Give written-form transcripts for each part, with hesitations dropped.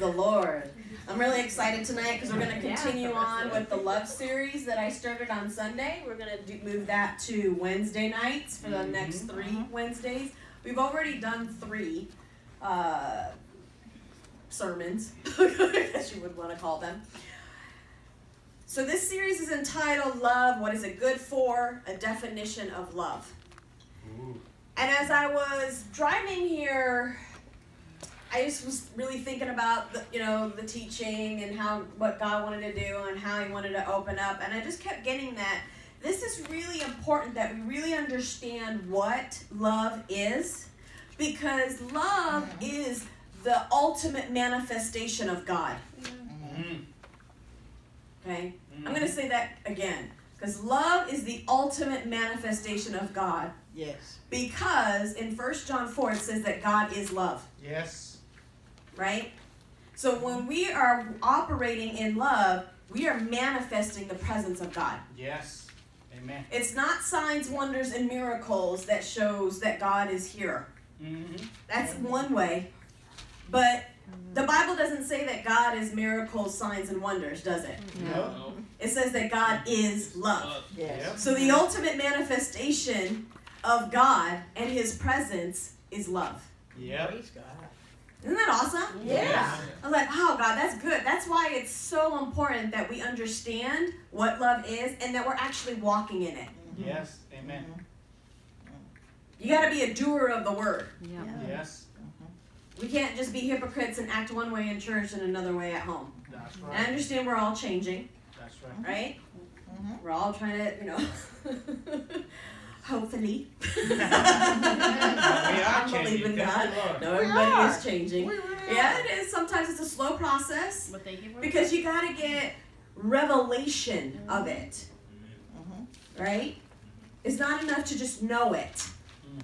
the Lord. I'm really excited tonight because we're going to continue on with the love series that I started on Sunday. We're going to move that to Wednesday nights for the next 3 Wednesdays. We've already done 3 sermons, I guess you would want to call them. So this series is entitled Love, What Is It Good For? A Definition of Love. Ooh. And as I was driving here, I just was really thinking about the teaching and what God wanted to do and how he wanted to open up, and I just kept getting that this is really important that we really understand what love is, because love is the ultimate manifestation of God. Okay? I'm going to say that again, because love is the ultimate manifestation of God. Yes. Because in 1 John 4 it says that God is love. Yes. Right? So when we are operating in love, we are manifesting the presence of God. Yes. Amen. It's not signs, wonders, and miracles that shows that God is here. Mm-hmm. That's one way. But the Bible doesn't say that God is miracles, signs, and wonders, does it? No. It says that God is love. Yes. So the ultimate manifestation of God and his presence is love. Yeah. Isn't that awesome? Yeah. I was like, oh, God, that's good. That's why it's so important that we understand what love is and that we're actually walking in it. Yes. Amen. You got to be a doer of the word. Yeah. Yes. We can't just be hypocrites and act one way in church and another way at home. That's right. And I understand we're all changing. That's right. Right? Mm-hmm. We're all trying to, hopefully. We are changing. God. No, everybody is changing. Yeah, it is. Sometimes it's a slow process. But thank you for because you got to get revelation of it. Mm-hmm. Right? It's not enough to just know it.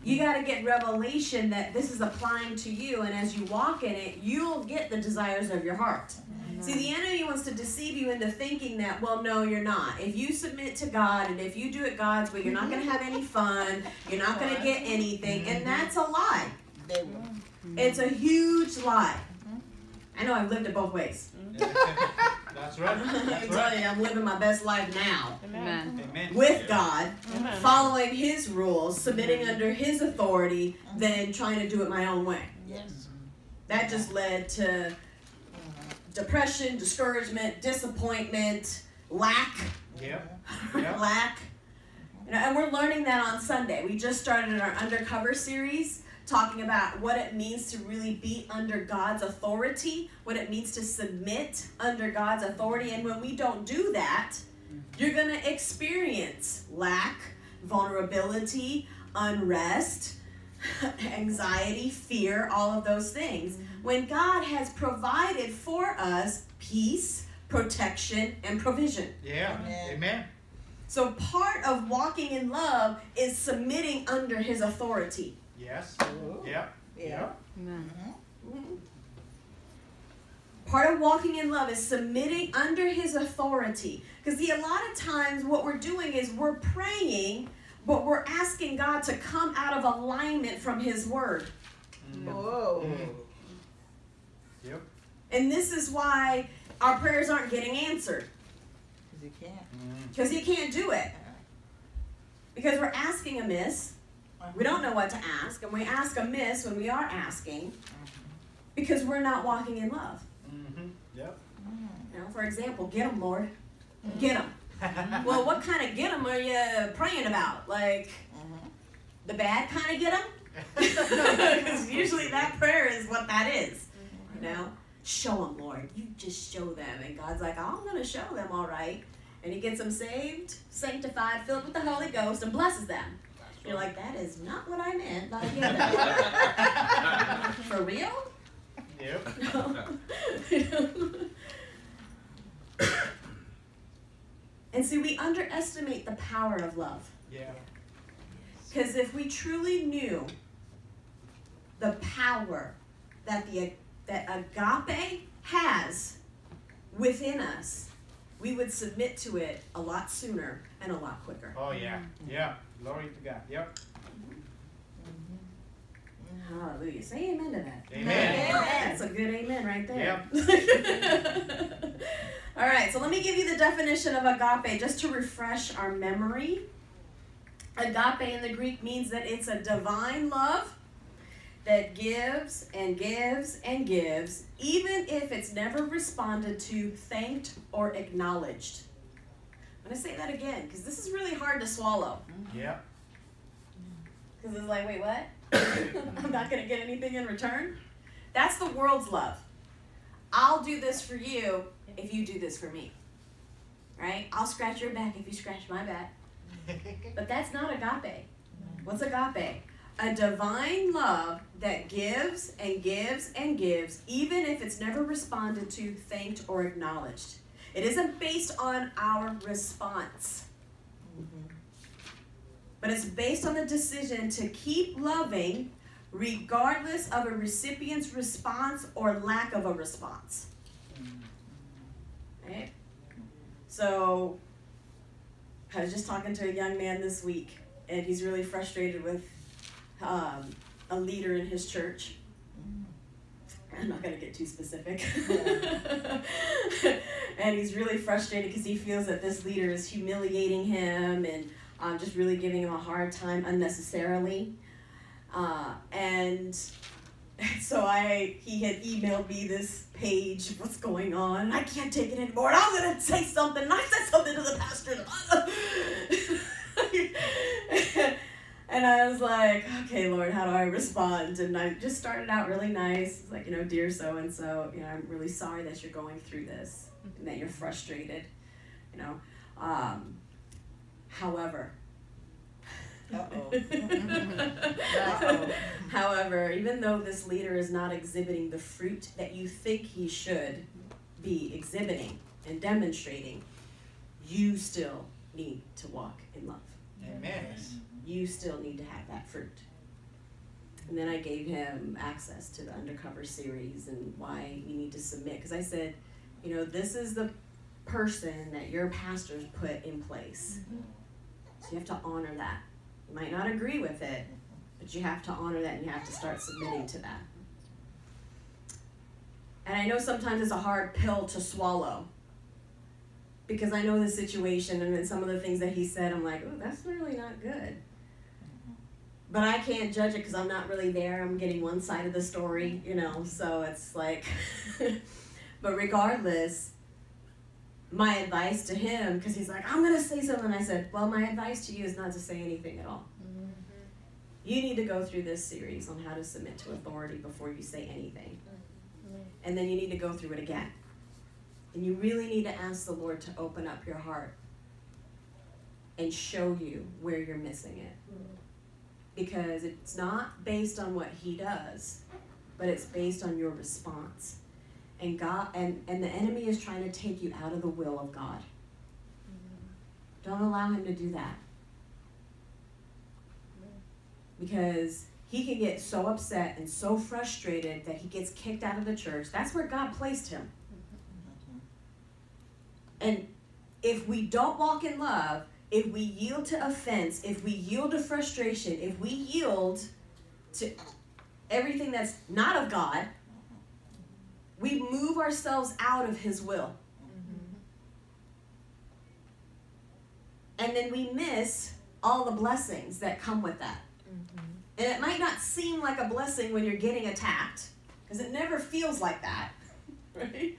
You got to get revelation that this is applying to you, and as you walk in it, you'll get the desires of your heart. Amen. See, the enemy wants to deceive you into thinking that, well, no, you're not. If you submit to God, and if you do it God's way, you're not going to have any fun, you're not going to get anything, and that's a lie. It's a huge lie. I know I've lived it both ways. That's right. I'm telling you, I'm living my best life now. Amen. Amen. With God, following his rules, submitting under his authority, than trying to do it my own way. Yes. That just led to depression, discouragement, disappointment, lack. Yeah. Lack. And we're learning that on Sunday. We just started our undercover series, talking about what it means to really be under God's authority, what it means to submit under God's authority. And when we don't do that, you're going to experience lack, vulnerability, unrest, anxiety, fear, all of those things. When God has provided for us peace, protection, and provision. Yeah, amen. So part of walking in love is submitting under his authority. Yes. Yeah. Yeah. Part of walking in love is submitting under his authority. Because a lot of times what we're doing is we're praying, but we're asking God to come out of alignment from his word. Yep. And this is why our prayers aren't getting answered. Because he can't. Because he can't do it. Because we're asking amiss. We don't know what to ask, and we ask amiss when we are asking because we're not walking in love. Yep. You know, for example, get them, Lord. Get them. Well, what kind of get them are you praying about? Like the bad kind of get them? Because usually that prayer is what that is. You know, show them, Lord. You just show them. And God's like, I'm going to show them, all right. And he gets them saved, sanctified, filled with the Holy Ghost, and blesses them. You're like, that is not what I meant by getting for real? Yep. No. And see, we underestimate the power of love. Yeah. Because if we truly knew the power that agape has within us, we would submit to it a lot sooner and a lot quicker. Oh, yeah. Yeah. Glory to God. Yep. Hallelujah. Say amen to that. Amen. That's a good amen right there. Yep. All right, so let me give you the definition of agape just to refresh our memory. Agape in the Greek means that it's a divine love that gives and gives and gives, even if it's never responded to, thanked, or acknowledged. I'm going to say that again because this is really hard to swallow. Yeah. Because it's like, wait, what? I'm not going to get anything in return? That's the world's love. I'll do this for you if you do this for me. Right? I'll scratch your back if you scratch my back. But that's not agape. What's agape? A divine love that gives and gives and gives, even if it's never responded to, thanked, or acknowledged. It isn't based on our response. But it's based on the decision to keep loving regardless of a recipient's response or lack of a response. Right? So I was just talking to a young man this week, and he's really frustrated with a leader in his church. I'm not going to get too specific. And he's really frustrated because he feels that this leader is humiliating him and just really giving him a hard time unnecessarily. And so he had emailed me this page, what's going on? I can't take it anymore. And I'm going to say something. And I said something to the pastor. And I was like, okay, Lord, how do I respond? And I just started out really nice. It's like, you know, dear so-and-so, you know, I'm really sorry that you're going through this and that you're frustrated, you know. However, however, even though this leader is not exhibiting the fruit that you think he should be exhibiting and demonstrating, you still need to walk in love. Amen. You still need to have that fruit. And then I gave him access to the Undercover series and why you need to submit. Because I said, you know, this is the person that your pastor's put in place. Mm-hmm. So you have to honor that. You might not agree with it, but you have to honor that, and you have to start submitting to that. And I know sometimes it's a hard pill to swallow, because I know the situation, and then some of the things that he said, I'm like, oh, that's really not good. But I can't judge it because I'm not really there. I'm getting one side of the story, you know, so it's like, but regardless, my advice to him, because he's like, I'm going to say something. I said, well, my advice to you is not to say anything at all. Mm-hmm. You need to go through this series on how to submit to authority before you say anything. Mm-hmm. And then you need to go through it again. And you really need to ask the Lord to open up your heart and show you where you're missing it. Mm-hmm. Because it's not based on what he does, but it's based on your response. And God, and the enemy is trying to take you out of the will of God. Mm-hmm. Don't allow him to do that. Because he can get so upset and so frustrated that he gets kicked out of the church. That's where God placed him. Mm-hmm. And if we don't walk in love, if we yield to offense, if we yield to frustration, if we yield to everything that's not of God, we move ourselves out of his will. Mm-hmm. And then we miss all the blessings that come with that. Mm-hmm. And it might not seem like a blessing when you're getting attacked, because it never feels like that, right?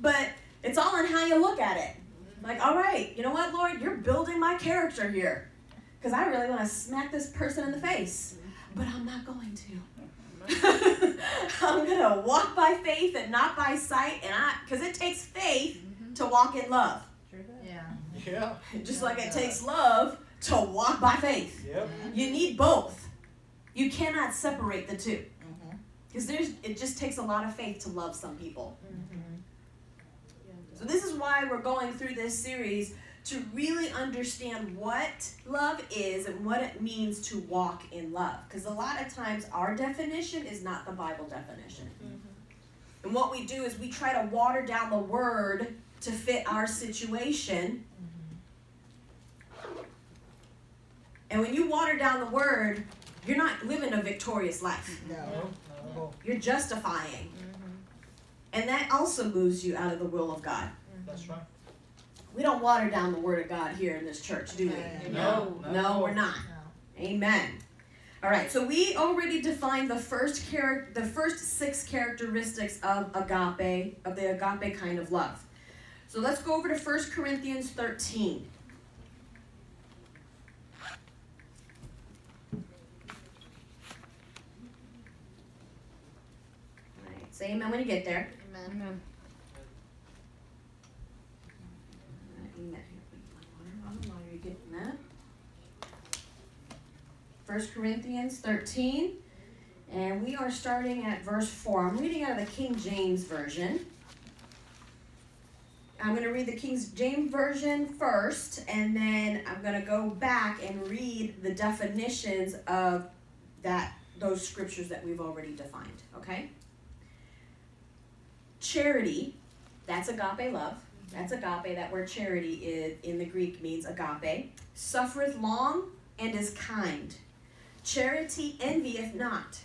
But it's all in how you look at it. Like, all right, you know what, Lord? You're building my character here, because I really want to smack this person in the face, but I'm not going to. I'm going to walk by faith and not by sight, and because it takes faith to walk in love. Yeah. Yeah. Just like it takes love to walk by faith. Yep. You need both. You cannot separate the two, because it just takes a lot of faith to love some people. So this is why we're going through this series, to really understand what love is and what it means to walk in love. Because a lot of times our definition is not the Bible definition. Mm-hmm. And what we do is we try to water down the word to fit our situation. Mm-hmm. And when you water down the word, You're not living a victorious life. No. No. You're justifying. Mm-hmm. And that also moves you out of the will of God. That's right. We don't water down the word of God here in this church, do we? No. No, we're not. No. Amen. All right, so we already defined the first six characteristics of agape, of the agape kind of love. So let's go over to 1 Corinthians 13. All right, say amen when you get there. Amen. Amen. Amen. 1 Corinthians 13, and we are starting at verse 4. I'm reading out of the King James Version. I'm going to read the King James Version first, and then I'm going to go back and read the definitions of those scriptures that we've already defined, okay? Charity, that's agape love. That's agape. That word charity is, in the Greek, means agape. Suffereth long and is kind. Charity envieth not.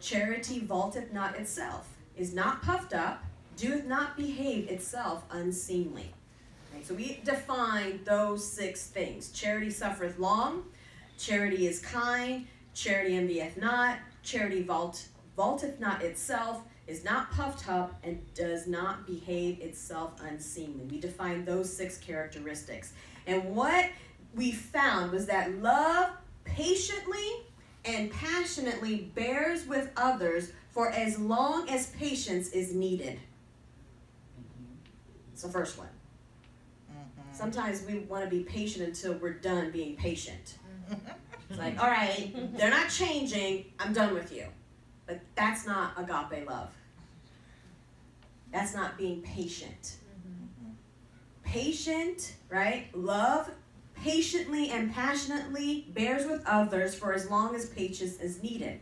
Charity vaulteth not itself, is not puffed up, doeth not behave itself unseemly. Right, so we define those six things. Charity suffereth long, charity is kind, charity envieth not, charity vaulteth not itself, is not puffed up, and does not behave itself unseemly. We define those six characteristics. And what we found was that love patiently and passionately bears with others for as long as patience is needed. It's the first one. Sometimes we want to be patient until we're done being patient. It's like, all right, they're not changing, I'm done with you. But that's not agape love. That's not being patient. Patient, right? Love patiently and passionately bears with others for as long as patience is needed.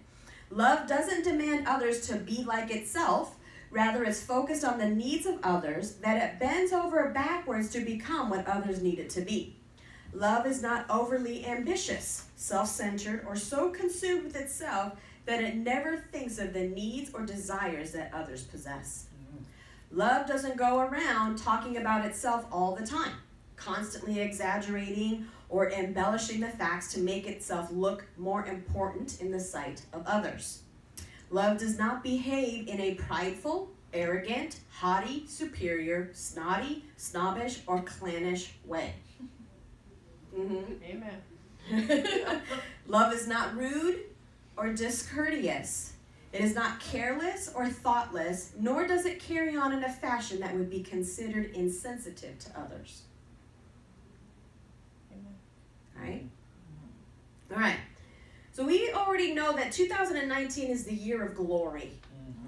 Love doesn't demand others to be like itself. Rather, it's focused on the needs of others, that it bends over backwards to become what others need it to be. Love is not overly ambitious, self-centered, or so consumed with itself that it never thinks of the needs or desires that others possess. Love doesn't go around talking about itself all the time, constantly exaggerating or embellishing the facts to make itself look more important in the sight of others. Love does not behave in a prideful, arrogant, haughty, superior, snotty, snobbish, or clannish way. Amen. Love is not rude or discourteous. It is not careless or thoughtless, nor does it carry on in a fashion that would be considered insensitive to others. Right? All right. So we already know that 2019 is the year of glory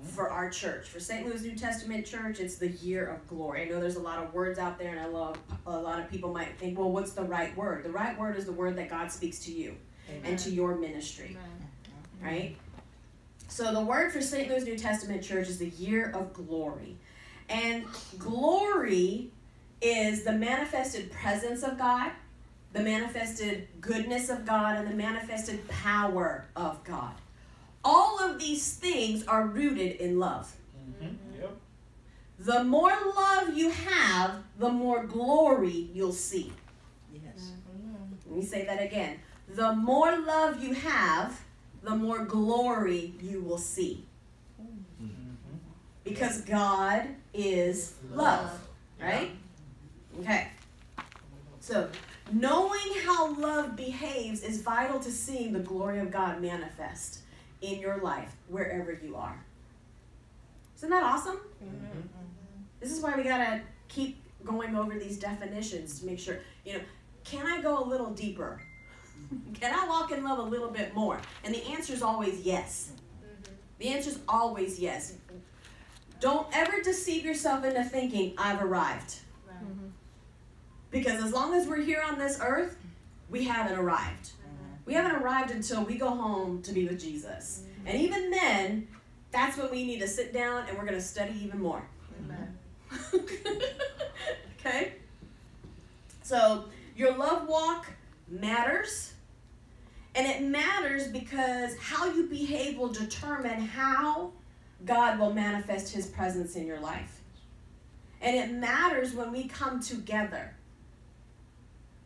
for our church. For St. Louis New Testament Church, it's the year of glory. I know there's a lot of words out there, and a lot of people might think, well, what's the right word? The right word is the word that God speaks to you and to your ministry. Amen. Right? So the word for St. Louis New Testament Church is the year of glory. And glory is the manifested presence of God, the manifested goodness of God, and the manifested power of God. All of these things are rooted in love. Yep. The more love you have, the more glory you'll see. Yes. Let me say that again. The more love you have, the more glory you will see. Because God is love, right? Okay. So, knowing how love behaves is vital to seeing the glory of God manifest in your life, wherever you are. Isn't that awesome? Mm-hmm. This is why we gotta keep going over these definitions to make sure, you know, can I go a little deeper? Can I walk in love a little bit more? And the answer is always yes. The answer is always yes. Don't ever deceive yourself into thinking, I've arrived. Because as long as we're here on this earth, we haven't arrived. We haven't arrived until we go home to be with Jesus. And even then, that's when we need to sit down and we're going to study even more. Okay? So your love walk matters. And it matters because how you behave will determine how God will manifest his presence in your life. And it matters when we come together.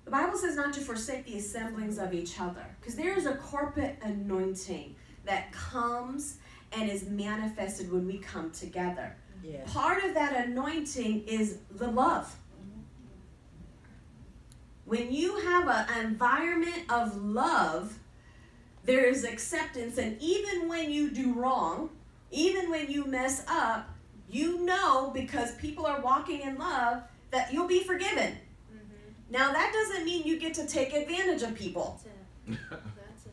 The Bible says not to forsake the assemblings of each other, because there is a corporate anointing that comes and is manifested when we come together. Yeah. Part of that anointing is the love. When you have an environment of love, there is acceptance. And even when you do wrong, even when you mess up, you know, because people are walking in love, that you'll be forgiven. Mm-hmm. Now, that doesn't mean you get to take advantage of people. That's it. That's it.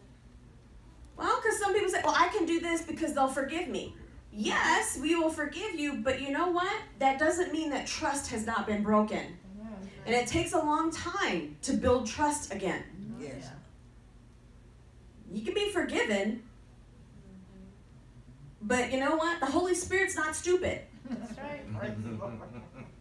Well, because some people say, well, I can do this because they'll forgive me. Yes, we will forgive you, but you know what? That doesn't mean that trust has not been broken. And it takes a long time to build trust again. Yes. You can be forgiven, but you know what? The Holy Spirit's not stupid. That's right.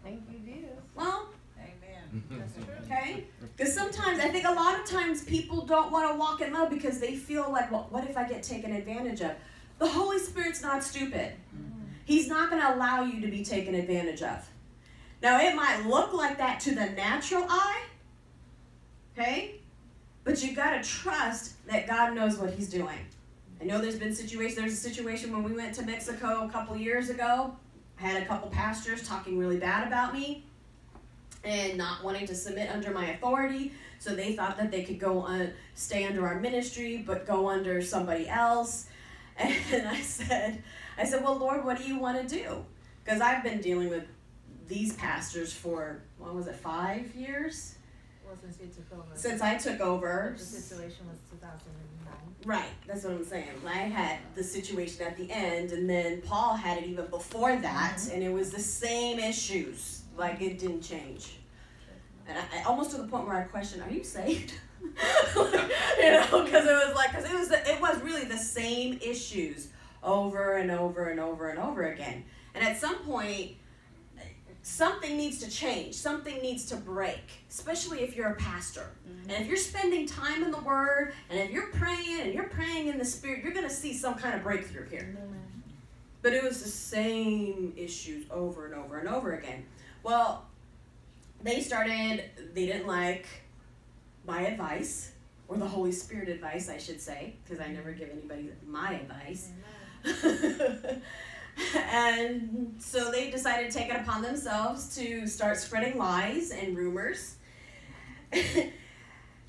Thank you, Jesus. Well, amen. That's true. Okay? Because sometimes, I think a lot of times people don't want to walk in love because they feel like, well, what if I get taken advantage of? The Holy Spirit's not stupid. He's not going to allow you to be taken advantage of. Now, it might look like that to the natural eye, okay? But you've got to trust that God knows what he's doing. I know there's been situations. There's a situation when we went to Mexico a couple years ago. I had a couple pastors talking really bad about me and not wanting to submit under my authority. So they thought that they could go on, stay under our ministry, but go under somebody else. And I said, well, Lord, what do you want to do? Because I've been dealing with these pastors for, what was it, 5 years? Well, since you took over. Since I took over. The situation was 2009. Right, that's what I'm saying. I had the situation at the end, and then Paul had it even before that, and it was the same issues. Like, it didn't change. And I almost to the point where I questioned, are you saved? You know, because it was like, because it was really the same issues over and over and over and over again. And at some point, something needs to change. Something needs to break, especially if you're a pastor. Mm-hmm. And if you're spending time in the Word, and if you're praying, and you're praying in the Spirit, you're going to see some kind of breakthrough here. Mm-hmm. But it was the same issues over and over and over again. Well, they didn't like my advice, or the Holy Spirit advice, I should say, because I never give anybody my advice. Mm-hmm. And so they decided to take it upon themselves to start spreading lies and rumors. And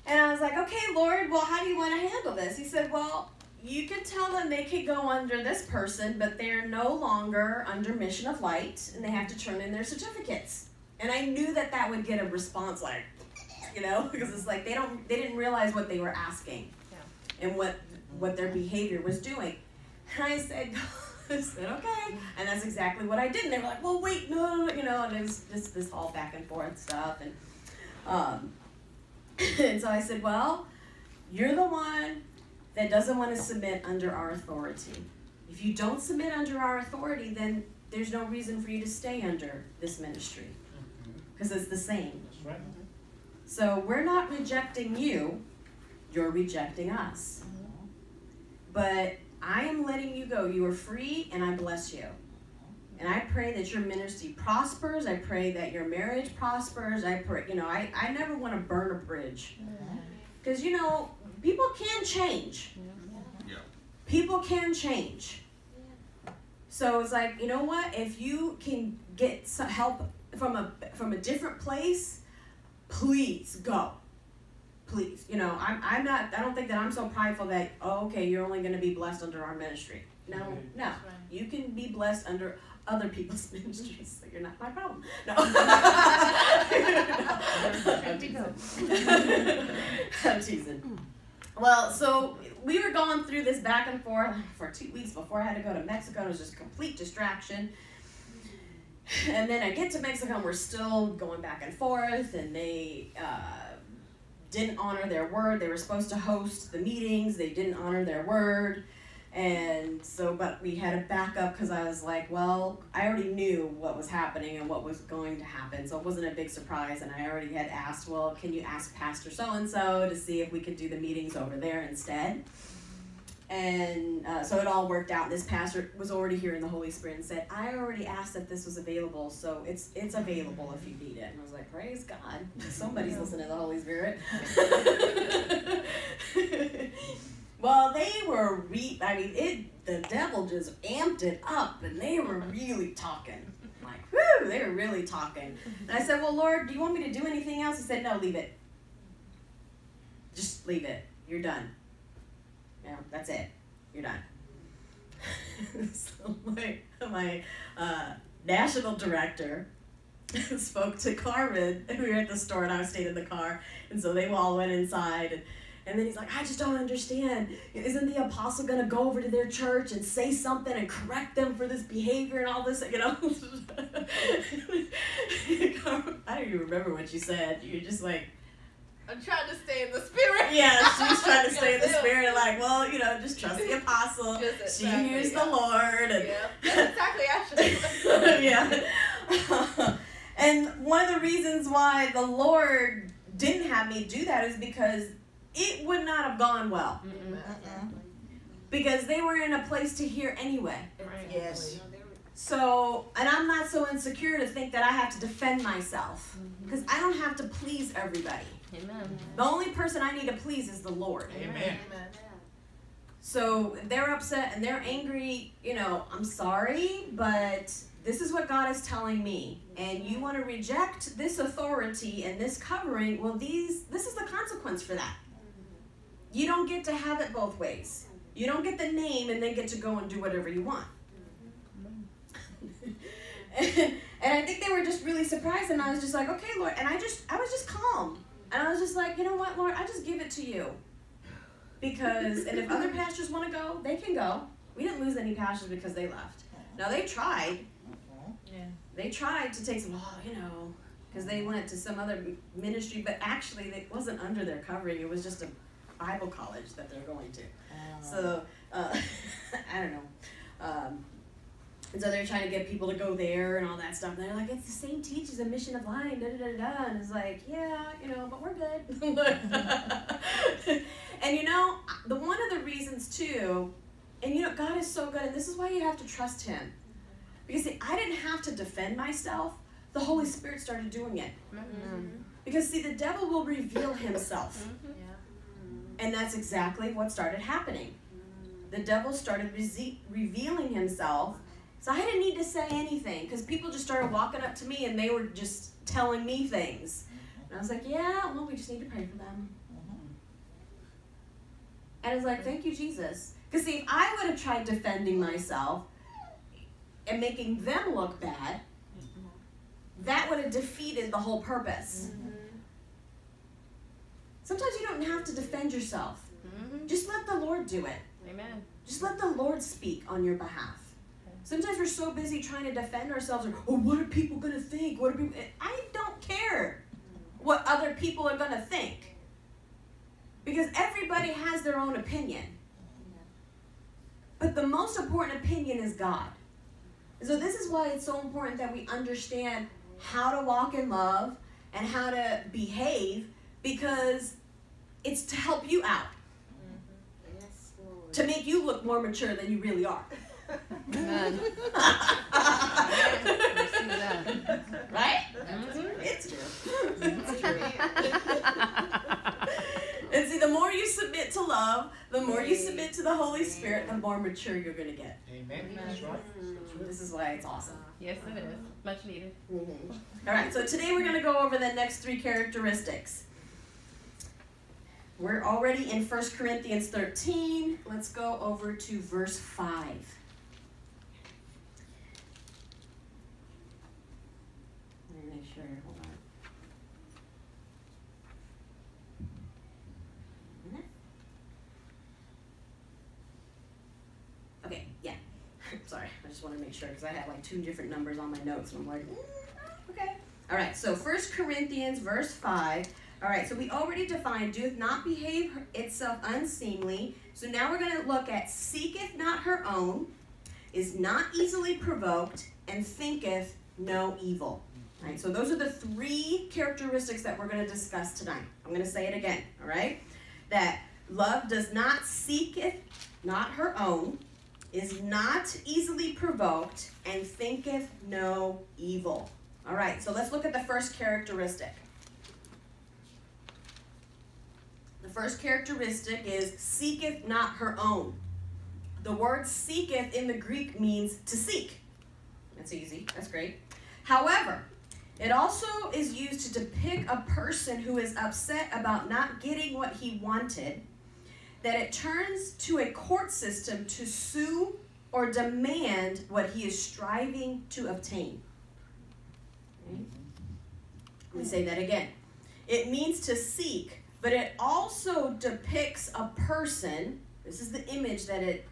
I was like, okay, Lord, well, how do you want to handle this? He said, well, you could tell them they could go under this person, but they're no longer under Mission of Light, and they have to turn in their certificates. And I knew that that would get a response like, you know, because it's like they didn't realize what they were asking. Yeah. And what their behavior was doing. And I said, I said, okay. And that's exactly what I did. And they were like, well, wait, no, you know, and it was just this all back and forth stuff. And, and so I said, well, you're the one that doesn't want to submit under our authority. If you don't submit under our authority, then there's no reason for you to stay under this ministry, because it's the same. That's right. So we're not rejecting you. You're rejecting us. But I am letting you go. You are free, and I bless you. And I pray that your ministry prospers. I pray that your marriage prospers. I pray, you know, I never want to burn a bridge. Because, you know, people can change. Yeah. People can change. So it's like, you know what? If you can get some help from a different place, please go. Please, you know, I don't think that I'm so prideful that, oh, okay, you're only going to be blessed under our ministry. No, no. You can be blessed under other people's ministries. So you're not my problem. No. I'm teasing. Well, so we were going through this back and forth for 2 weeks before I had to go to Mexico. It was just complete distraction. And then I get to Mexico, and we're still going back and forth, and they... didn't honor their word. They were supposed to host the meetings. They didn't honor their word. And so, but we had a backup because I was like, well, I already knew what was happening and what was going to happen. So it wasn't a big surprise. And I already had asked, well, can you ask Pastor so-and-so to see if we could do the meetings over there instead? And so it all worked out. This pastor was already here in the Holy Spirit and said, I already asked if this was available. So it's available if you need it. And I was like, praise God. Somebody's listening to the Holy Spirit. Well, they were, the devil just amped it up, and they were really talking. Like, whoo, they were really talking. And I said, well, Lord, do you want me to do anything else? He said, no, leave it. Just leave it. You're done. No, that's it. You're done. So my national director spoke to Carmen, and we were at the store, and I stayed in the car, and so they all went inside, and then he's like, I just don't understand. Isn't the apostle going to go over to their church and say something and correct them for this behavior and all this? You know? I don't even remember what you said. You're just like, I'm trying to stay in the spirit. Yeah, she's trying to stay in the spirit. Like, well, you know, just trust the apostle. She hears the Lord. And yeah, that's exactly actually. Yeah. And one of the reasons why the Lord didn't have me do that is because it would not have gone well. Mm-mm. Uh-uh. Because they were in a place to hear anyway. Right. Yes. So, and I'm not so insecure to think that I have to defend myself. Because I don't have to please everybody. Amen. The only person I need to please is the Lord. Amen. So, if they're upset and they're angry, you know, I'm sorry, but this is what God is telling me. And you want to reject this authority and this covering, well, this is the consequence for that. You don't get to have it both ways. You don't get the name and then get to go and do whatever you want. And I think they were just really surprised, and I was just like, okay, Lord. And I was just calm. And I was just like, you know what, Lord, I just give it to you. Because, and if other pastors want to go, they can go. We didn't lose any pastors because they left. Now, they tried. Yeah. They tried to take some, oh, you know, because they went to some other ministry, but actually it wasn't under their covering. It was just a Bible college that they're going to. So, I don't know. And so they're trying to get people to go there and all that stuff. And they're like, it's the same teachings, a mission of lying, da da da da. And it's like, yeah, you know, but we're good. And you know, the one of the reasons too, and you know, God is so good, and this is why you have to trust Him. Because see, I didn't have to defend myself. The Holy Spirit started doing it. Mm-hmm. Because see, the devil will reveal himself. Mm-hmm. And that's exactly what started happening. The devil started revealing himself. So I didn't need to say anything because people just started walking up to me and they were just telling me things. And I was like, yeah, well, we just need to pray for them. And I was like, thank you, Jesus. Because see, if I would have tried defending myself and making them look bad, that would have defeated the whole purpose. Sometimes you don't have to defend yourself. Mm-hmm. Just let the Lord do it. Amen. Just let the Lord speak on your behalf. Okay. Sometimes we're so busy trying to defend ourselves. Or, oh, what are people going to think? What are people? I don't care what other people are going to think. Because everybody has their own opinion. But the most important opinion is God. And so this is why it's so important that we understand how to walk in love and how to behave. Because it's to help you out. Mm-hmm. Yes, Lord. To make you look more mature than you really are. Amen. Right? Mm-hmm. It's true. It's true. And see, the more you submit to love, the more you submit to the Holy Spirit, the more mature you're going to get. Amen. That's right. This is why it's awesome. Yes, it is. Much needed. Mm-hmm. All right, so today we're going to go over the next three characteristics. We're already in 1 Corinthians 13. Let's go over to verse 5. Let me make sure. Hold on. Okay, yeah. Sorry, I just want to make sure because I had like two different numbers on my notes and I'm like, okay. All right, so 1 Corinthians verse 5. All right, so we already defined doeth not behave itself unseemly. So now we're going to look at seeketh not her own, is not easily provoked, and thinketh no evil. All right, so those are the three characteristics that we're going to discuss tonight. I'm going to say it again, all right? That love does not seeketh not her own, is not easily provoked, and thinketh no evil. All right, so let's look at the first characteristic. The first characteristic is seeketh not her own. The word seeketh in the Greek means to seek. That's easy, that's great. However, it also is used to depict a person who is upset about not getting what he wanted, that it turns to a court system to sue or demand what he is striving to obtain. Okay. Let me say that again. It means to seek, but it also depicts a person. This is the image that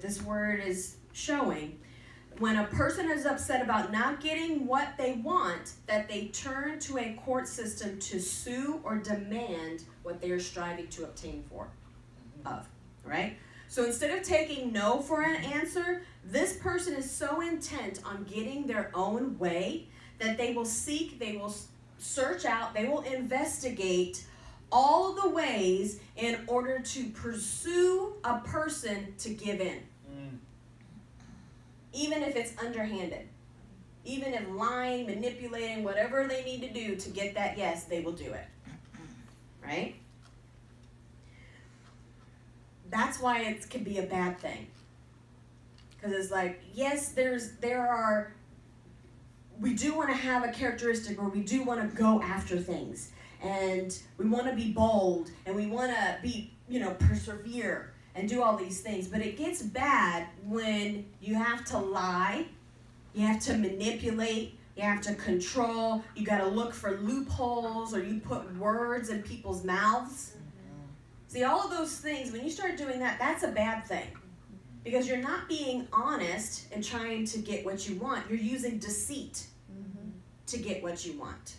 this word is showing. When a person is upset about not getting what they want, that they turn to a court system to sue or demand what they are striving to obtain right? So instead of taking no for an answer, this person is so intent on getting their own way that they will seek, they will search out, they will investigate all the ways in order to pursue a person to give in. Even if it's underhanded, even if lying, manipulating, whatever they need to do to get that yes, they will do it, right? That's why it can be a bad thing. Because it's like, yes, we do want to have a characteristic where we do want to go after things, and we want to be bold, and we want to be, persevere, and do all these things. But it gets bad when you have to lie, you have to manipulate, you have to control, you got to look for loopholes, or you put words in people's mouths. See, all of those things, when you start doing that, that's a bad thing. Because you're not being honest and trying to get what you want. You're using deceit to get what you want.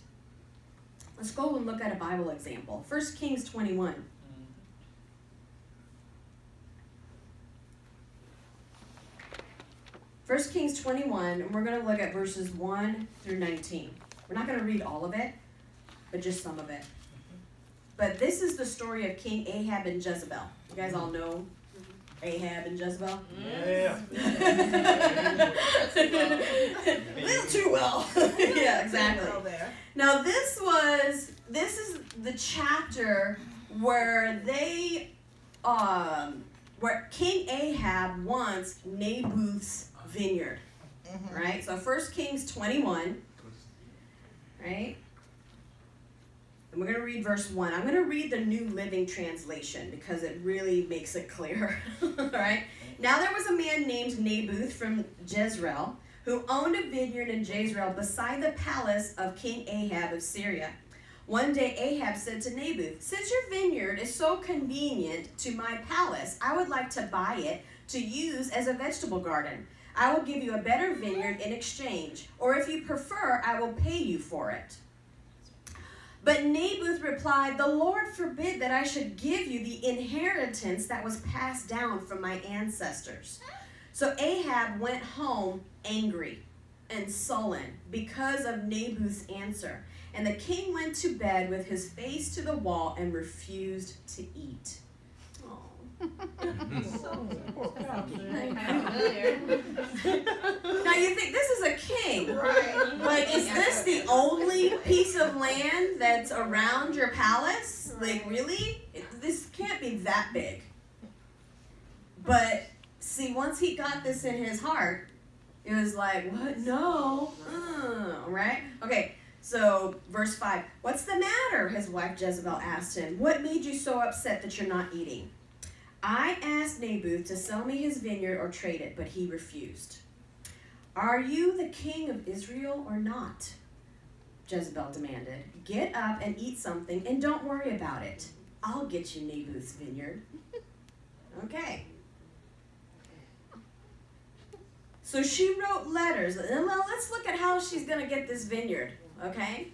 Let's go and look at a Bible example. 1 Kings 21. First Kings 21, and we're going to look at verses 1 through 19. We're not going to read all of it, but just some of it. But this is the story of King Ahab and Jezebel. You guys all know Ahab and Jezebel? Yeah. A little too well. Yeah, exactly. Now this is the chapter where they, where King Ahab wants Naboth's vineyard, right? So 1 Kings 21, right? And we're going to read verse 1. I'm going to read the New Living Translation because it really makes it clear, all right? Now there was a man named Naboth from Jezreel who owned a vineyard in Jezreel beside the palace of King Ahab of Syria. One day Ahab said to Naboth, "Since your vineyard is so convenient to my palace, I would like to buy it to use as a vegetable garden. I will give you a better vineyard in exchange, or if you prefer, I will pay you for it." But Naboth replied, "The Lord forbid that I should give you the inheritance that was passed down from my ancestors." So Ahab went home angry and sullen because of Naboth's answer. And the king went to bed with his face to the wall and refused to eat. Now you think this is a king, right? Like, is this the only piece of land that's around your palace? Like, really? This can't be that big. But see, once he got this in his heart, it was like, what? No, right? Okay. So, verse 5. "What's the matter?" his wife Jezebel asked him. "What made you so upset that you're not eating?" "I asked Naboth to sell me his vineyard or trade it, but he refused." "Are you the king of Israel or not?" Jezebel demanded. "Get up and eat something, and don't worry about it. I'll get you Naboth's vineyard." Okay. So she wrote letters. Well, let's look at how she's going to get this vineyard. Okay?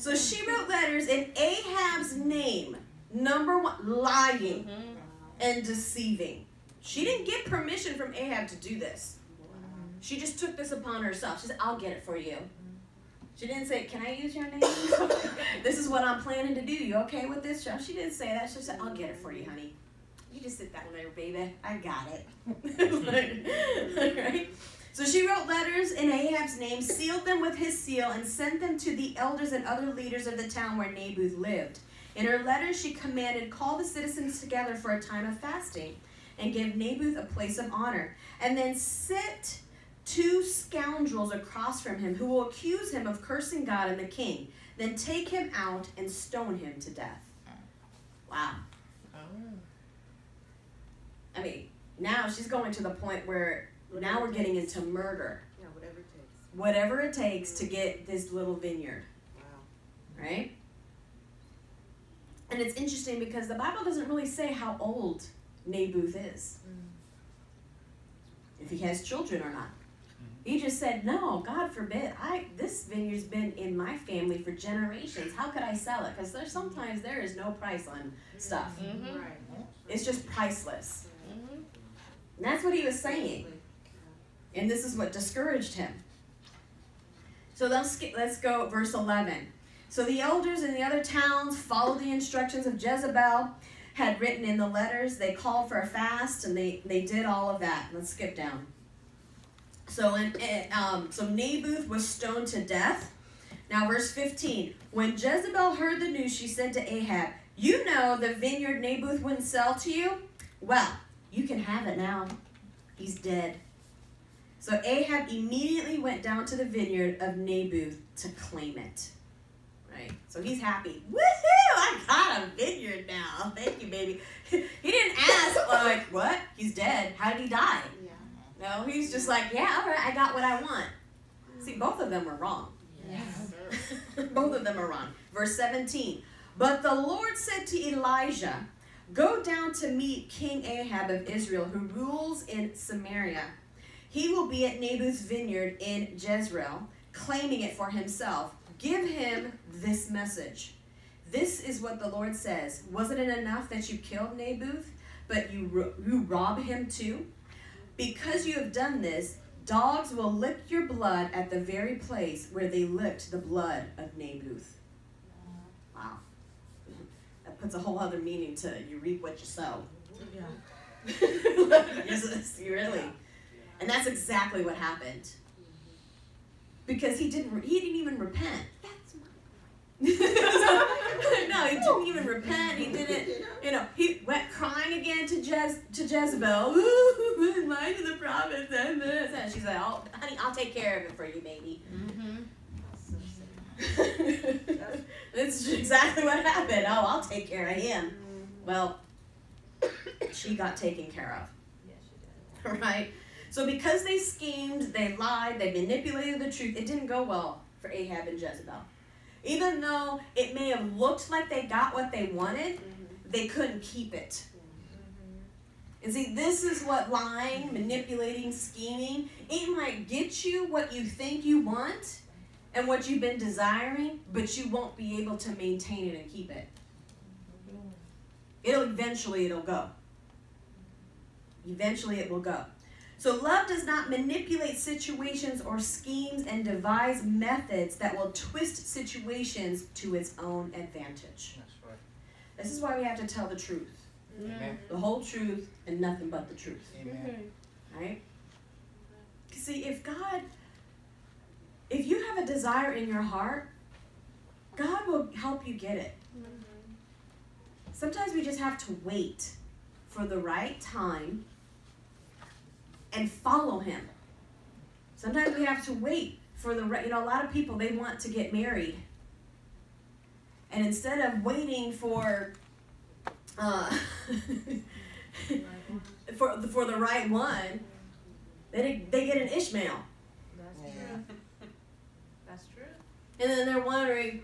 So she wrote letters in Ahab's name. Number one, lying and deceiving. She didn't get permission from Ahab to do this. She just took this upon herself. She said, I'll get it for you. She didn't say, can I use your name? This is what I'm planning to do. You okay with this? She didn't say that. She said, I'll get it for you, honey. You just sit that one over, baby. I got it. Right? So she wrote letters in Ahab's name, sealed them with his seal, and sent them to the elders and other leaders of the town where Naboth lived. In her letter, she commanded, call the citizens together for a time of fasting and give Naboth a place of honor, and then sit two scoundrels across from him who will accuse him of cursing God and the king. Then take him out and stone him to death. Wow. I mean, now she's going to the point where now we're getting into murder. Yeah, whatever it takes. Whatever it takes to get this little vineyard. Wow. Right? And it's interesting because the Bible doesn't really say how old Naboth is. If he has children or not. He just said, no, God forbid. This vineyard's been in my family for generations. How could I sell it? Because sometimes there is no price on stuff. Right. It's just priceless. And that's what he was saying. And this is what discouraged him. So let's go verse 11. So the elders in the other towns followed the instructions of Jezebel had written in the letters. They called for a fast, and they did all of that. Let's skip down. So, so Naboth was stoned to death. Now verse 15. When Jezebel heard the news, she said to Ahab, you know the vineyard Naboth wouldn't sell to you? Well, you can have it now. He's dead. So Ahab immediately went down to the vineyard of Naboth to claim it. Right? So he's happy. Woohoo! I got a vineyard now. Thank you, baby. He didn't ask, like, what? He's dead. How did he die? Yeah. No, he's just like, yeah, all right, I got what I want. See, both of them were wrong. Yes. Both of them are wrong. Verse 17. But the Lord said to Elijah, go down to meet King Ahab of Israel, who rules in Samaria. He will be at Naboth's vineyard in Jezreel, claiming it for himself. Give him this message. This is what the Lord says. Wasn't it enough that you killed Naboth, but you rob him too? Because you have done this, dogs will lick your blood at the very place where they licked the blood of Naboth. Wow. That puts a whole other meaning to you reap what you sow. Yeah. You really... And that's exactly what happened. Because he didn't even repent. That's my point. No, he didn't even repent. He didn't, he went crying again to Jezebel. Ooh, mine to the prophet. And she's like, oh, honey, I'll take care of it for you, baby. That's exactly what happened. Oh, I'll take care of him. Well, she got taken care of. Yeah, she did. Right? So because they schemed, they lied, they manipulated the truth, it didn't go well for Ahab and Jezebel. Even though it may have looked like they got what they wanted, they couldn't keep it. And see, this is what lying, manipulating, scheming, it might get you what you think you want and what you've been desiring, but you won't be able to maintain it and keep it. Eventually it'll go. Eventually it will go. So love does not manipulate situations or schemes and devise methods that will twist situations to its own advantage. That's right. This is why we have to tell the truth. Amen. The whole truth and nothing but the truth. Amen. Right? See, if you have a desire in your heart, God will help you get it. Sometimes we just have to wait for the right time and follow him. Sometimes we have to wait for the right, a lot of people, they want to get married. And instead of waiting for the right one, they get an Ishmael. That's true. That's true. And then they're wondering,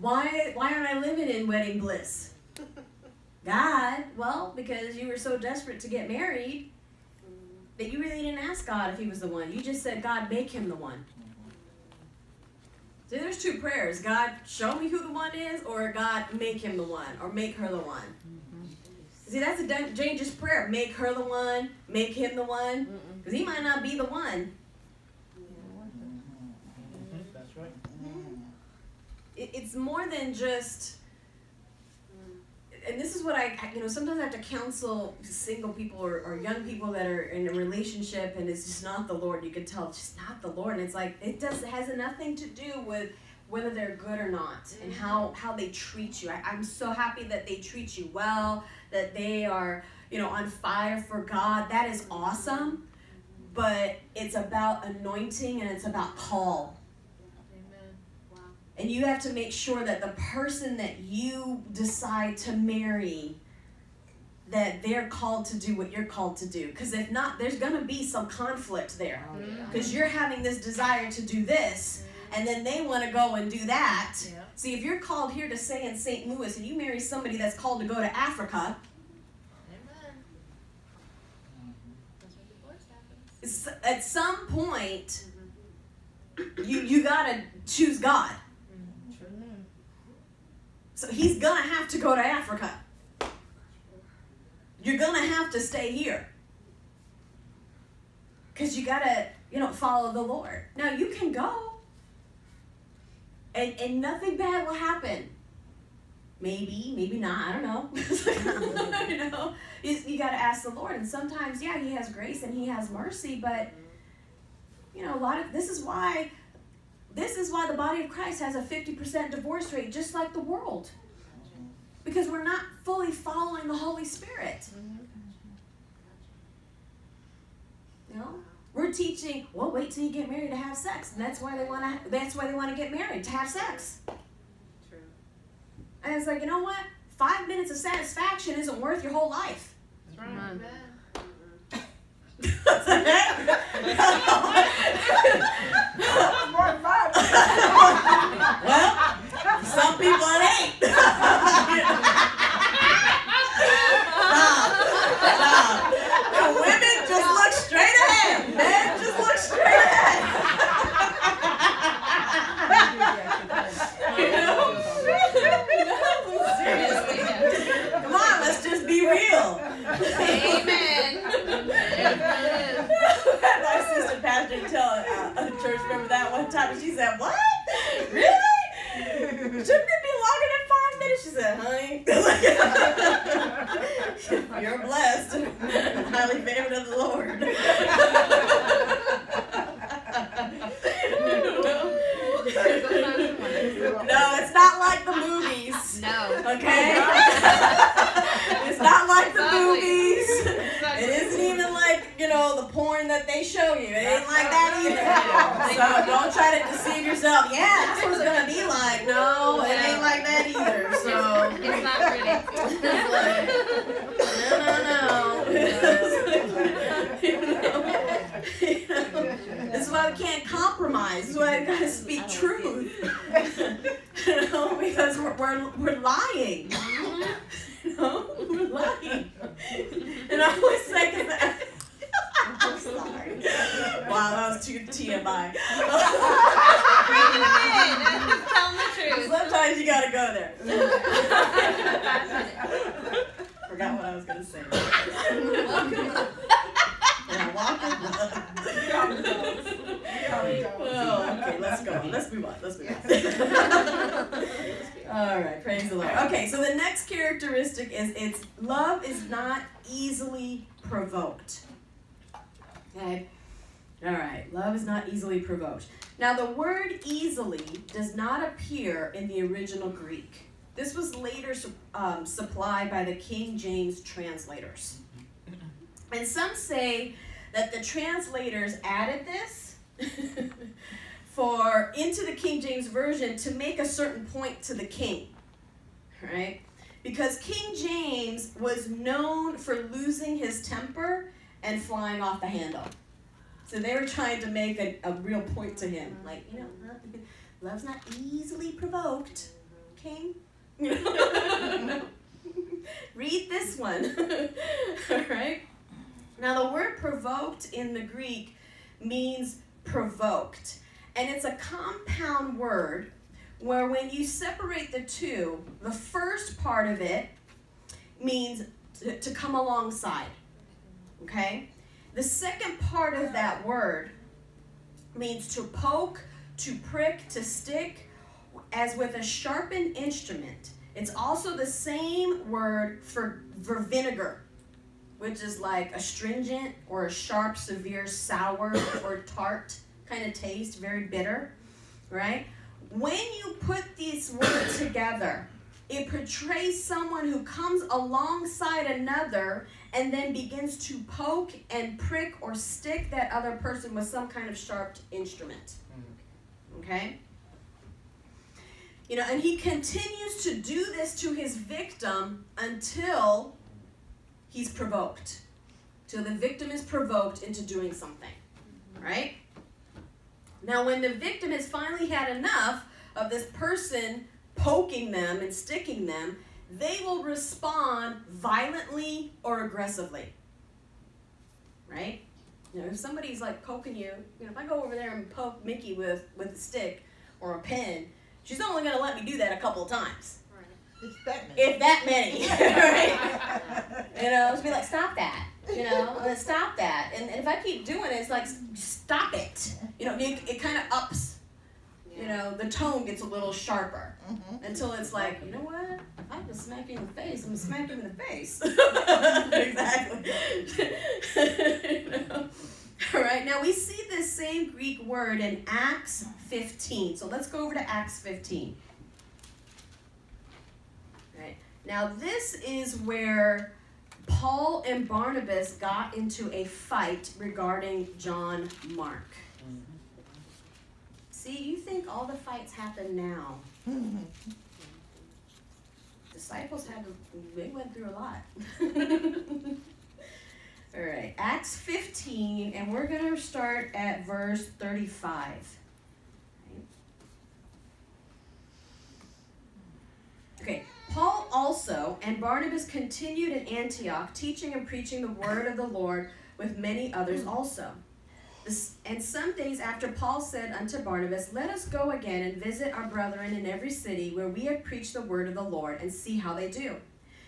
why aren't I living in wedding bliss? God, well, because you were so desperate to get married that you really didn't ask God if he was the one. You just said, God, make him the one. There's two prayers. God, show me who the one is, or God, make him the one, or make her the one. Mm-hmm. See, that's a dangerous prayer. Make her the one, make him the one, because he might not be the one. That's right. It's more than just, and this is what I, you know, sometimes I have to counsel single people or young people that are in a relationship and it's just not the Lord. You can tell it's just not the Lord. And it's like, it has nothing to do with whether they're good or not and how they treat you. I'm so happy that they treat you well, that they are, you know, on fire for God. That is awesome. But it's about anointing and it's about call. And you have to make sure that the person that you decide to marry, that they're called to do what you're called to do. Because if not, there's going to be some conflict there. Because you're having this desire to do this, and then they want to go and do that. Yeah. See, if you're called here to stay in St. Louis, and you marry somebody that's called to go to Africa, at some point, you got to choose God. So he's going to have to go to Africa. You're going to have to stay here. Because you got to, you know, follow the Lord. Now you can go. And nothing bad will happen. Maybe, maybe not. I don't know. You know, you got to ask the Lord. And sometimes, yeah, he has grace and he has mercy. But, you know, this is why the body of Christ has a 50% divorce rate, just like the world. Because we're not fully following the Holy Spirit. You know? We're teaching, well, wait till you get married to have sex. And that's why they want to get married, to have sex. True. And it's like, you know what? 5 minutes of satisfaction isn't worth your whole life. That's right. Well, some people it ain't. The women just look straight ahead. Men just look straight ahead. You know? No, seriously. Come on, let's just be real. Amen. My sister pastor tell a church member that one time, and she said, "What? Really? Shouldn't it be longer than 5 minutes?" She said, "Honey, you're blessed, highly favored of the Lord." No, it's not like the movies. No. Okay. It's not like the movies. It isn't even like, you know, the porn that they show you. It ain't like that either. So don't try to deceive yourself. Yeah, this one's gonna be like, no, it ain't like that either. So it's not pretty. No, no, no. This is why we can't compromise. This is why we gotta speak truth. You know, because we're lying. You know, we're lying. And I always think of that. I'm sorry. Wow, that was too TMI. Tell the truth. Sometimes you gotta go there. Forgot what I was gonna say. Well, okay, let's go. Let's move on. All right, praise the Lord. Okay, so the next characteristic is its love is not easily provoked. Okay? All right, love is not easily provoked. Now, the word easily does not appear in the original Greek. This was later supplied by the King James translators. And some say that the translators added this into the King James Version to make a certain point to the king, right? Because King James was known for losing his temper and flying off the handle. So they were trying to make a real point to him. Like, you know, love's not easily provoked, king. Read this one, all right? Now, the word provoked in the Greek means provoked. And it's a compound word where when you separate the two, the first part of it means to come alongside, okay? The second part of that word means to poke, to prick, to stick, as with a sharpened instrument. It's also the same word for vinegar, which is like astringent or a sharp, severe, sour, or tart kind of taste, very bitter, right? When you put these words together, it portrays someone who comes alongside another and then begins to poke and prick or stick that other person with some kind of sharp instrument, okay? You know, and he continues to do this to his victim until he's provoked. Till the victim is provoked into doing something, right? Now, when the victim has finally had enough of this person poking them and sticking them, they will respond violently or aggressively, right? You know, if somebody's like poking you, you know, if I go over there and poke Mickey with a stick or a pen, she's only going to let me do that a couple of times. It's that many. If that many, right? You know, just be like, stop that. You know, stop that. And if I keep doing it, it's like, stop it. You know, it kind of ups. You know, the tone gets a little sharper until it's like, you know what? If I just smack you in the face, I'm gonna smack you in the face. Exactly. You know? All right. Now we see this same Greek word in Acts 15. So let's go over to Acts 15. Now, this is where Paul and Barnabas got into a fight regarding John Mark. See, you think all the fights happen now. Disciples they went through a lot. All right, Acts 15, and we're going to start at verse 35. Okay. Paul also and Barnabas continued in Antioch, teaching and preaching the word of the Lord with many others also. And some days after, Paul said unto Barnabas, "Let us go again and visit our brethren in every city where we have preached the word of the Lord, and see how they do."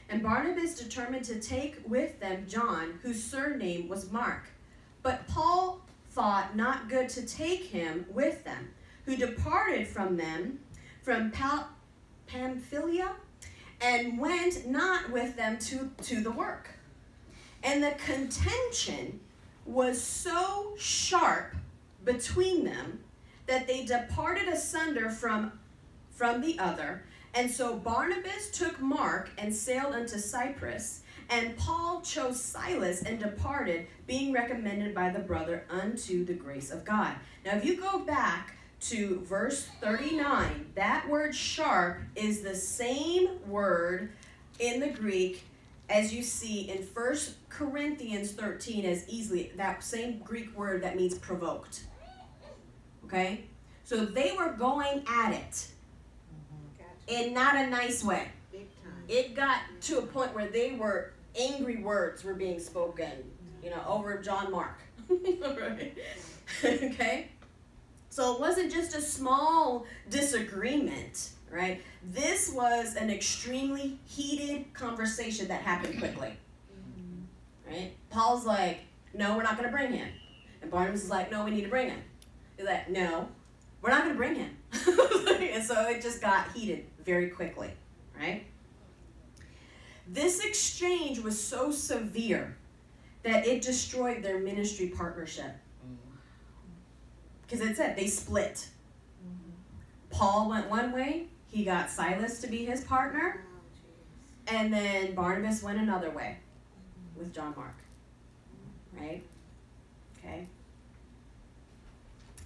And Barnabas determined to take with them John, whose surname was Mark. But Paul thought not good to take him with them, who departed from them from Pamphylia, and went not with them to the work. And the contention was so sharp between them that they departed asunder from the other. And so Barnabas took Mark and sailed unto Cyprus, and Paul chose Silas and departed, being recommended by the brother unto the grace of God. Now if you go back to verse 39, that word sharp is the same word in the Greek as you see in 1 Corinthians 13 as easily, that same Greek word that means provoked. Okay? So they were going at it in not a nice way. Big time. It got to a point where they were, angry words were being spoken, you know, over John Mark. Right. Okay? So it wasn't just a small disagreement, right? This was an extremely heated conversation that happened quickly, right? Paul's like, no, we're not going to bring him. And Barnabas is like, no, we need to bring him. He's like, no, we're not going to bring him. And so it just got heated very quickly, right? This exchange was so severe that it destroyed their ministry partnership. Because it said they split. Paul went one way. He got Silas to be his partner. And then Barnabas went another way with John Mark. Right? Okay.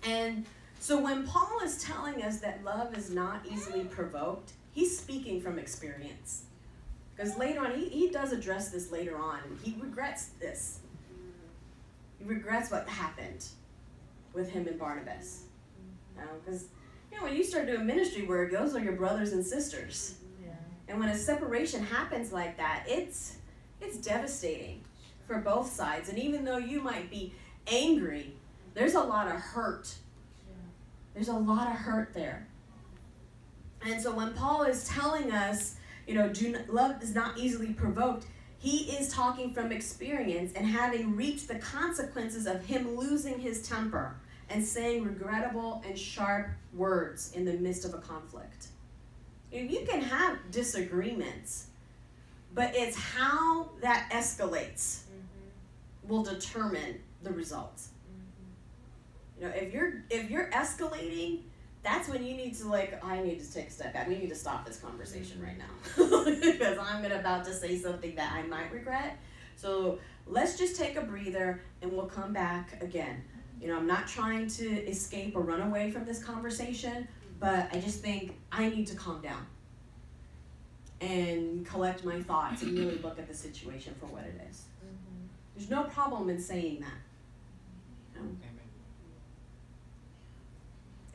And so when Paul is telling us that love is not easily provoked, he's speaking from experience. Because later on, he does address this later on. He regrets this. He regrets what happened with him and Barnabas. Because, you know, when you start doing ministry work, those are your brothers and sisters. Yeah. And when a separation happens like that, it's devastating for both sides. And even though you might be angry, there's a lot of hurt There's a lot of hurt there. And so when Paul is telling us, you know, love is not easily provoked, he is talking from experience and having reaped the consequences of him losing his temper and saying regrettable and sharp words in the midst of a conflict. You can have disagreements, but it's how that escalates will determine the results. You know, if you're escalating, that's when you need to, like, I need to take a step back. We need to stop this conversation right now because I'm about to say something that I might regret. So let's just take a breather and we'll come back again. You know, I'm not trying to escape or run away from this conversation, but I just think I need to calm down and collect my thoughts and really look at the situation for what it is. There's no problem in saying that. You know?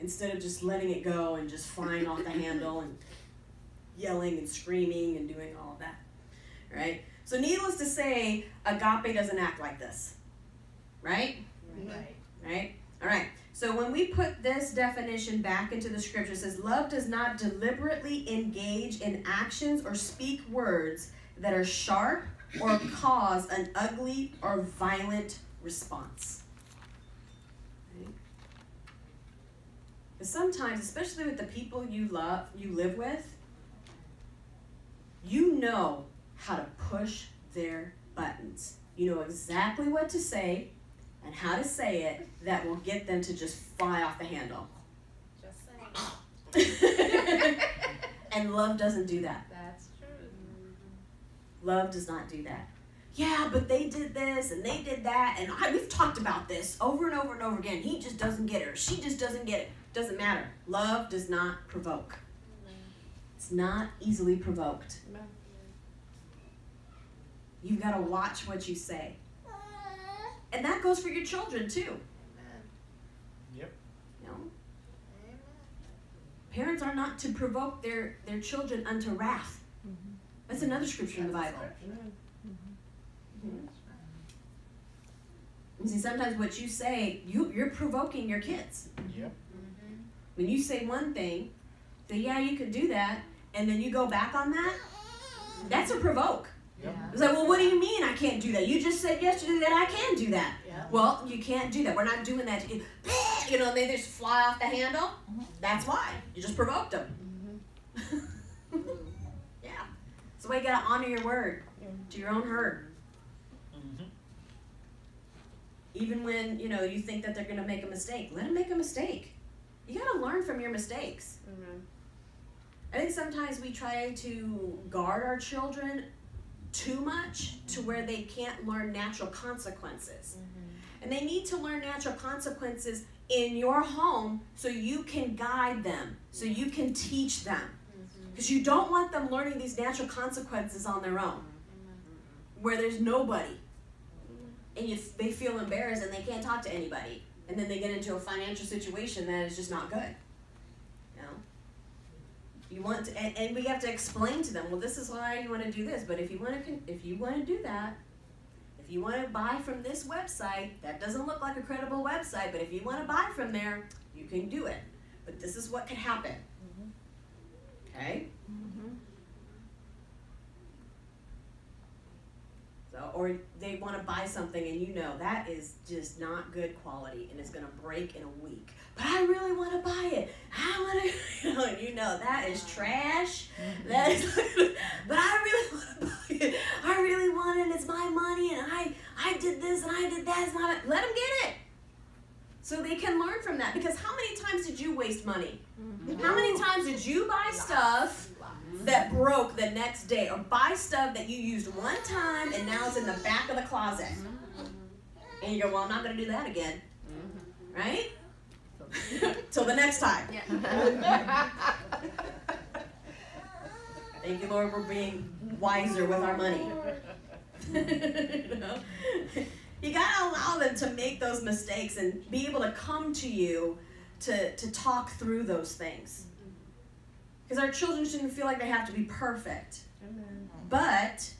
Instead of just letting it go and just flying off the handle and yelling and screaming and doing all of that, right? So needless to say, agape doesn't act like this, right? Right. Right? All right. So when we put this definition back into the scripture, it says, love does not deliberately engage in actions or speak words that are sharp or cause an ugly or violent response. Sometimes, especially with the people you love, you live with, you know how to push their buttons. You know exactly what to say and how to say it that will get them to just fly off the handle. Just saying. And love doesn't do that. That's true. Love does not do that. Yeah, but they did this and they did that, and we've talked about this over and over and over again. He just doesn't get it, or she just doesn't get it. Doesn't matter. Love does not provoke. It's not easily provoked. You've got to watch what you say. And that goes for your children too. Yep. You know? Parents are not to provoke their children unto wrath. That's another scripture in the Bible. You see, sometimes what you say, you're provoking your kids. Yep. When you say one thing, say, yeah, you could do that, and then you go back on that, that's a provoke. Yep. It's like, well, what do you mean I can't do that? You just said yesterday that I can do that. Yep. Well, you can't do that. We're not doing that. You know, they just fly off the handle. That's why. You just provoked them. Yeah. So you got to honor your word to your own herd. Even when, you know, you think that they're going to make a mistake, let them make a mistake. You got to learn from your mistakes. I think sometimes we try to guard our children too much to where they can't learn natural consequences. And they need to learn natural consequences in your home so you can guide them, so you can teach them. Because you don't want them learning these natural consequences on their own, where there's nobody. And they feel embarrassed and they can't talk to anybody. And then they get into a financial situation that is just not good. You know? You want to, and we have to explain to them, well, this is why you want to do this. But if you want to do that, if you want to buy from this website, that doesn't look like a credible website, but if you want to buy from there, you can do it. But this is what could happen. Okay? Or they want to buy something and you know that is just not good quality and it's going to break in a week. But I really want to buy it. You know that is trash. But I really want to buy it. I really want it and it's my money and I did this and I did that. It's not, let them get it. So they can learn from that. Because how many times did you waste money? How many times did you buy stuff that broke the next day, or buy stuff that you used one time and now it's in the back of the closet? And you go, well, I'm not going to do that again. Right? Till the next time. Yeah. Thank you, Lord, we're being wiser with our money. You know? You got to allow them to make those mistakes and be able to come to you to talk through those things. Because our children shouldn't feel like they have to be perfect. But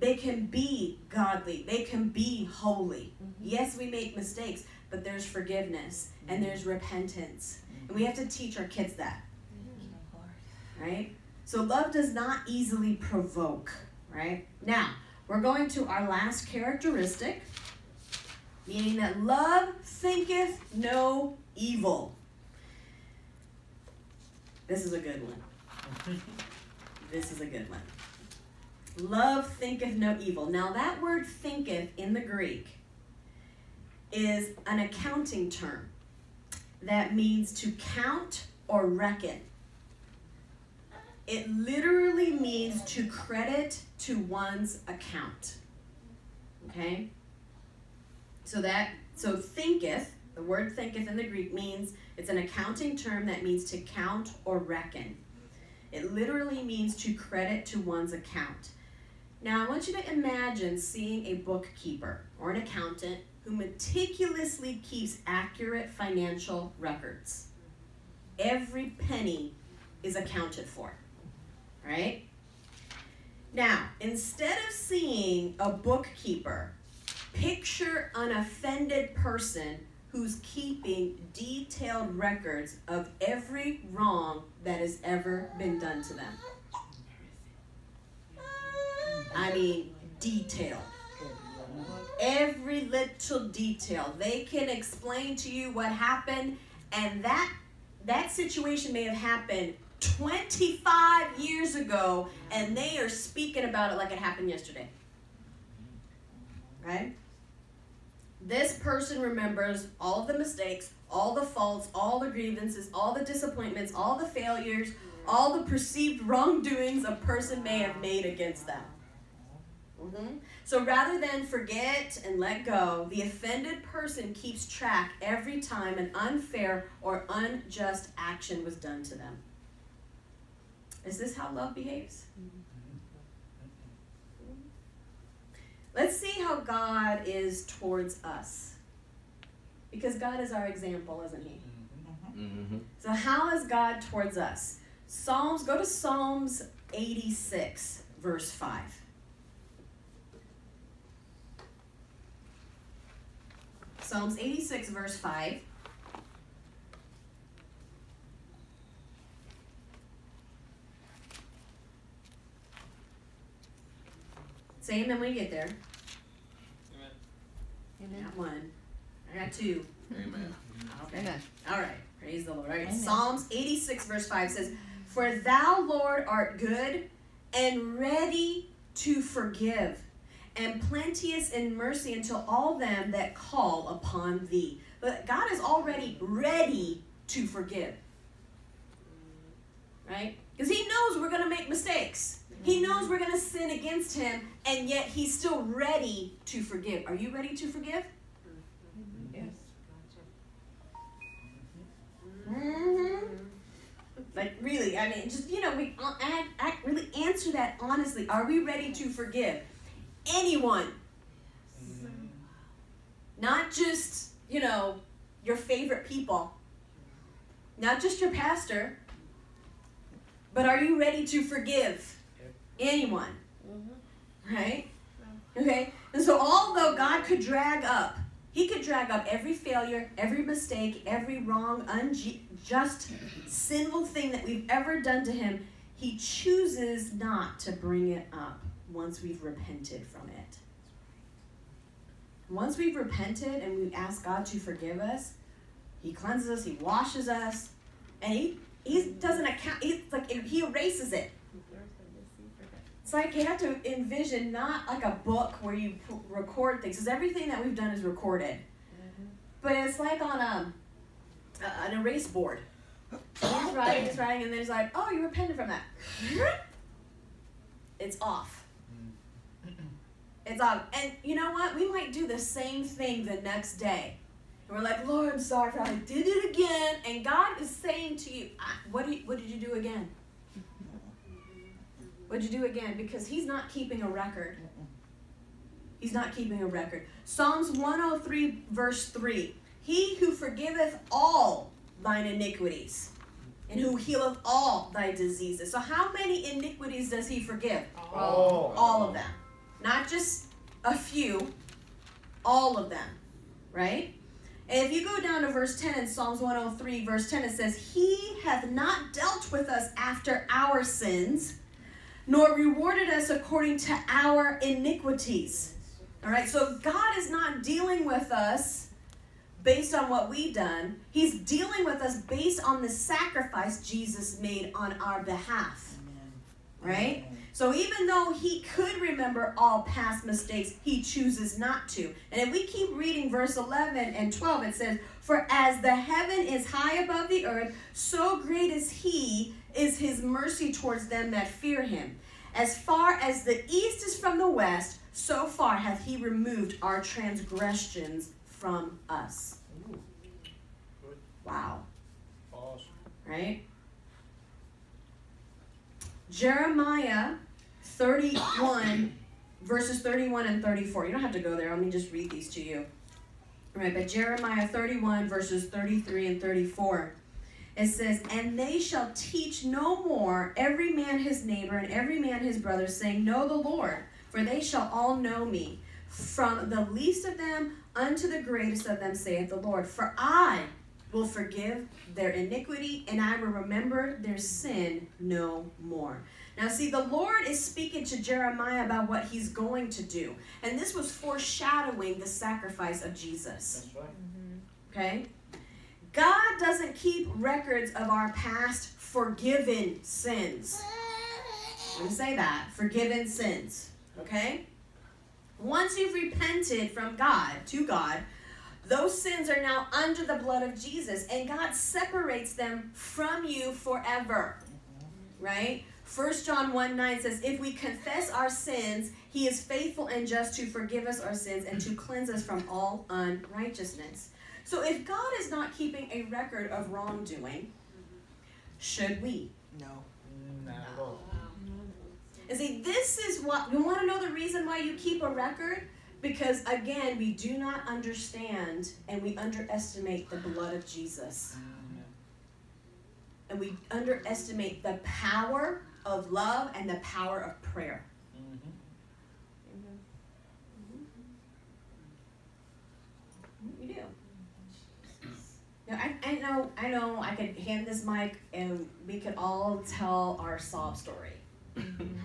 they can be godly. They can be holy. Yes, we make mistakes, but there's forgiveness and there's repentance. And we have to teach our kids that, right? So love does not easily provoke, right? Now, we're going to our last characteristic, meaning that love thinketh no evil. This is a good one. This is a good one. Love thinketh no evil. Now, that word thinketh in the Greek is an accounting term that means to count or reckon. It literally means to credit to one's account. Okay? So thinketh, the word thinketh in the Greek means, it's an accounting term that means to count or reckon. It literally means to credit to one's account. Now, I want you to imagine seeing a bookkeeper or an accountant who meticulously keeps accurate financial records. Every penny is accounted for, right? Now, instead of seeing a bookkeeper, picture an offended person who's keeping detailed records of every wrong that has ever been done to them. I mean, detail. Every little detail. They can explain to you what happened, and that situation may have happened 25 years ago, and they are speaking about it like it happened yesterday. Right? This person remembers all the mistakes, all the faults, all the grievances, all the disappointments, all the failures, all the perceived wrongdoings a person may have made against them. Mm-hmm. So rather than forget and let go, the offended person keeps track every time an unfair or unjust action was done to them. Is this how love behaves? Let's see how God is towards us. Because God is our example, isn't he? Mm-hmm. So how is God towards us? Go to Psalms 86, verse 5. Psalms 86, verse 5. Say amen when you get there. Amen. Amen. I got one. I got two. Amen. Okay. Amen. All right. Praise the Lord. All right. Amen. Psalms 86, verse 5 says, "For thou, Lord, art good and ready to forgive, and plenteous in mercy unto all them that call upon thee." But God is already ready to forgive. Right? Because he knows we're going to make mistakes. He knows we're going to sin against him, and yet he's still ready to forgive. Are you ready to forgive? Yes. Mm-hmm. Like, really, I mean, just, we really answer that honestly. Are we ready to forgive? Anyone. Not just, your favorite people. Not just your pastor. But are you ready to forgive anyone? Mm-hmm. Right? Okay? And so although God could drag up, he could drag up every failure, every mistake, every wrong, unjust, sinful thing that we've ever done to him, he chooses not to bring it up once we've repented from it. Once we've repented and we ask God to forgive us, he cleanses us, he washes us, and he doesn't account, it's like he erases it. It's like you have to envision not like a book where you record things, because everything that we've done is recorded. Mm-hmm. But it's like on an erase board. He's writing, and then he's like, oh, you repented from that. It's off. It's off. And you know what? We might do the same thing the next day. We're like, Lord, I'm sorry, I did it again. And God is saying to you, what did you do again? What did you do again? Because he's not keeping a record. He's not keeping a record. Psalms 103, verse 3. He who forgiveth all thine iniquities and who healeth all thy diseases. So how many iniquities does he forgive? All. All of them. Not just a few. All of them. Right? And if you go down to verse 10 in Psalms 103, verse 10, it says, "He hath not dealt with us after our sins, nor rewarded us according to our iniquities." All right, so God is not dealing with us based on what we've done. He's dealing with us based on the sacrifice Jesus made on our behalf. Amen. Right? Amen. So even though he could remember all past mistakes, he chooses not to. And if we keep reading verse 11 and 12, it says, "For as the heaven is high above the earth, so great is his mercy towards them that fear him. As far as the east is from the west, so far hath he removed our transgressions from us." Ooh. Wow. Awesome. Right? Jeremiah 31, verses 31 and 34. You don't have to go there. Let me just read these to you. All right, but Jeremiah 31, verses 33 and 34. It says, "And they shall teach no more every man his neighbor and every man his brother, saying, Know the Lord, for they shall all know me. From the least of them unto the greatest of them, saith the Lord. For I will forgive their iniquity, and I will remember their sin no more." Now see, the Lord is speaking to Jeremiah about what he's going to do. And this was foreshadowing the sacrifice of Jesus. That's right. Okay? God doesn't keep records of our past forgiven sins. Let me say that. Forgiven sins. Okay? Once you've repented from God, to God, those sins are now under the blood of Jesus, and God separates them from you forever, right? 1 John 1:9 says, "If we confess our sins, he is faithful and just to forgive us our sins and to cleanse us from all unrighteousness." So if God is not keeping a record of wrongdoing, should we? No. Not at all. And see, this is what, you want to know the reason why you keep a record? Because, again, we do not understand and we underestimate the blood of Jesus. Amen. And we underestimate the power of love and the power of prayer. Mm-hmm. Mm-hmm. You do. Now, I know I could hand this mic and we could all tell our sob story,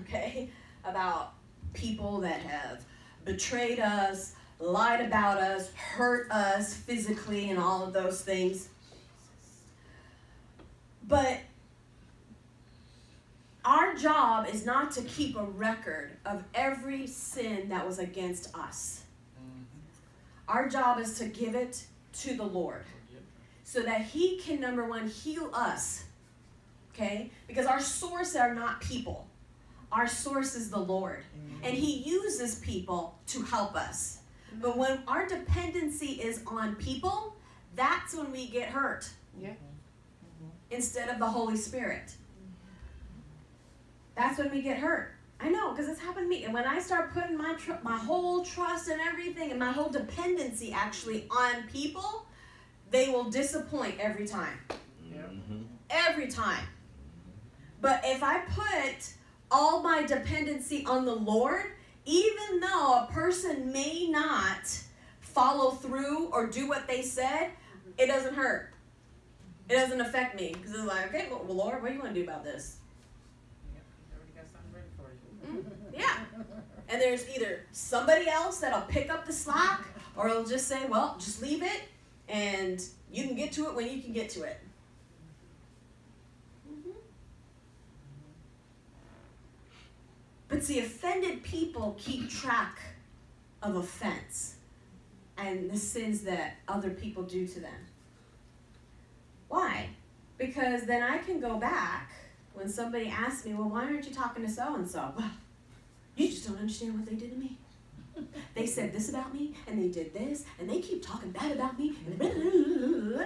okay, about people that have betrayed us, lied about us, hurt us physically, and all of those things. But our job is not to keep a record of every sin that was against us. Our job is to give it to the Lord so that he can, number one, heal us, okay? Because our source are not people. Our source is the Lord, and he uses people to help us. But when our dependency is on people, that's when we get hurt, instead of the Holy Spirit. That's when we get hurt. I know, because it's happened to me. And when I start putting my whole trust and everything and my whole dependency actually on people, they will disappoint every time. Every time. But if I put all my dependency on the Lord, even though a person may not follow through or do what they said, it doesn't hurt. It doesn't affect me. Because it's like, okay, well, Lord, what do you want to do about this? Yeah. And there's either somebody else that'll pick up the slack, or it'll just say, well, just leave it, and you can get to it when you can get to it. But see, offended people keep track of offense and the sins that other people do to them. Why? Because then I can go back when somebody asks me, well, why aren't you talking to so-and-so? Well, you just don't understand what they did to me. They said this about me, and they did this, and they keep talking bad about me. Now,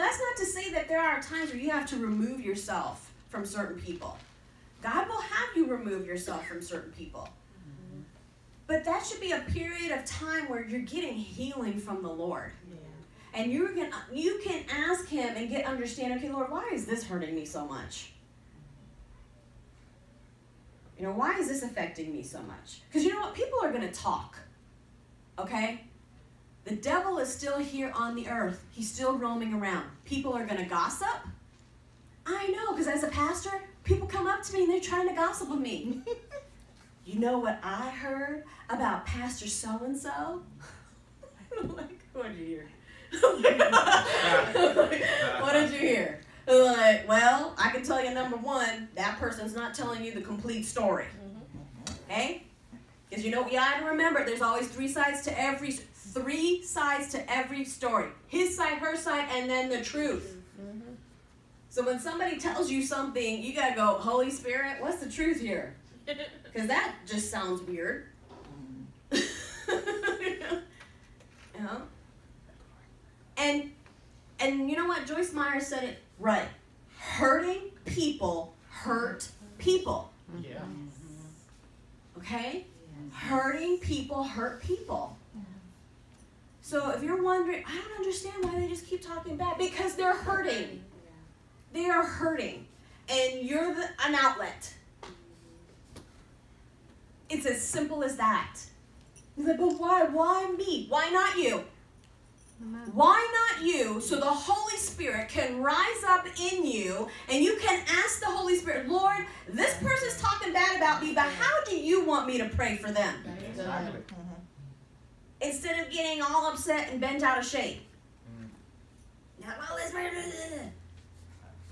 that's not to say that there are times where you have to remove yourself from certain people. God will have you remove yourself from certain people. But that should be a period of time where you're getting healing from the Lord. And you can ask him and get understanding, okay, Lord, why is this hurting me so much? You know, why is this affecting me so much? Because you know what? People are going to talk, okay? The devil is still here on the earth. He's still roaming around. People are going to gossip. I know, because as a pastor, people come up to me and they're trying to gossip with me. You know what I heard about Pastor so-and-so? I'm like, what did you hear? Like, what did you hear? Like, well, I can tell you, number one, that person's not telling you the complete story. Okay? Because you know what you gotta remember, there's always three sides to every story. His side, her side, and then the truth. Mm-hmm. So when somebody tells you something, you gotta go, Holy Spirit, what's the truth here? Because that just sounds weird. You know? And you know what? Joyce Meyer said it right. Hurting people hurt people. Yeah. Okay? Hurting people hurt people. So if you're wondering, I don't understand why they just keep talking bad. Because they're hurting. They are hurting. And you're an outlet. It's as simple as that. You're like, but why? Why me? Why not you? Why not you? So the Holy Spirit can rise up in you and you can ask the Holy Spirit, Lord, this person's talking bad about me, but how do you want me to pray for them? Exactly. Instead of getting all upset and bent out of shape. And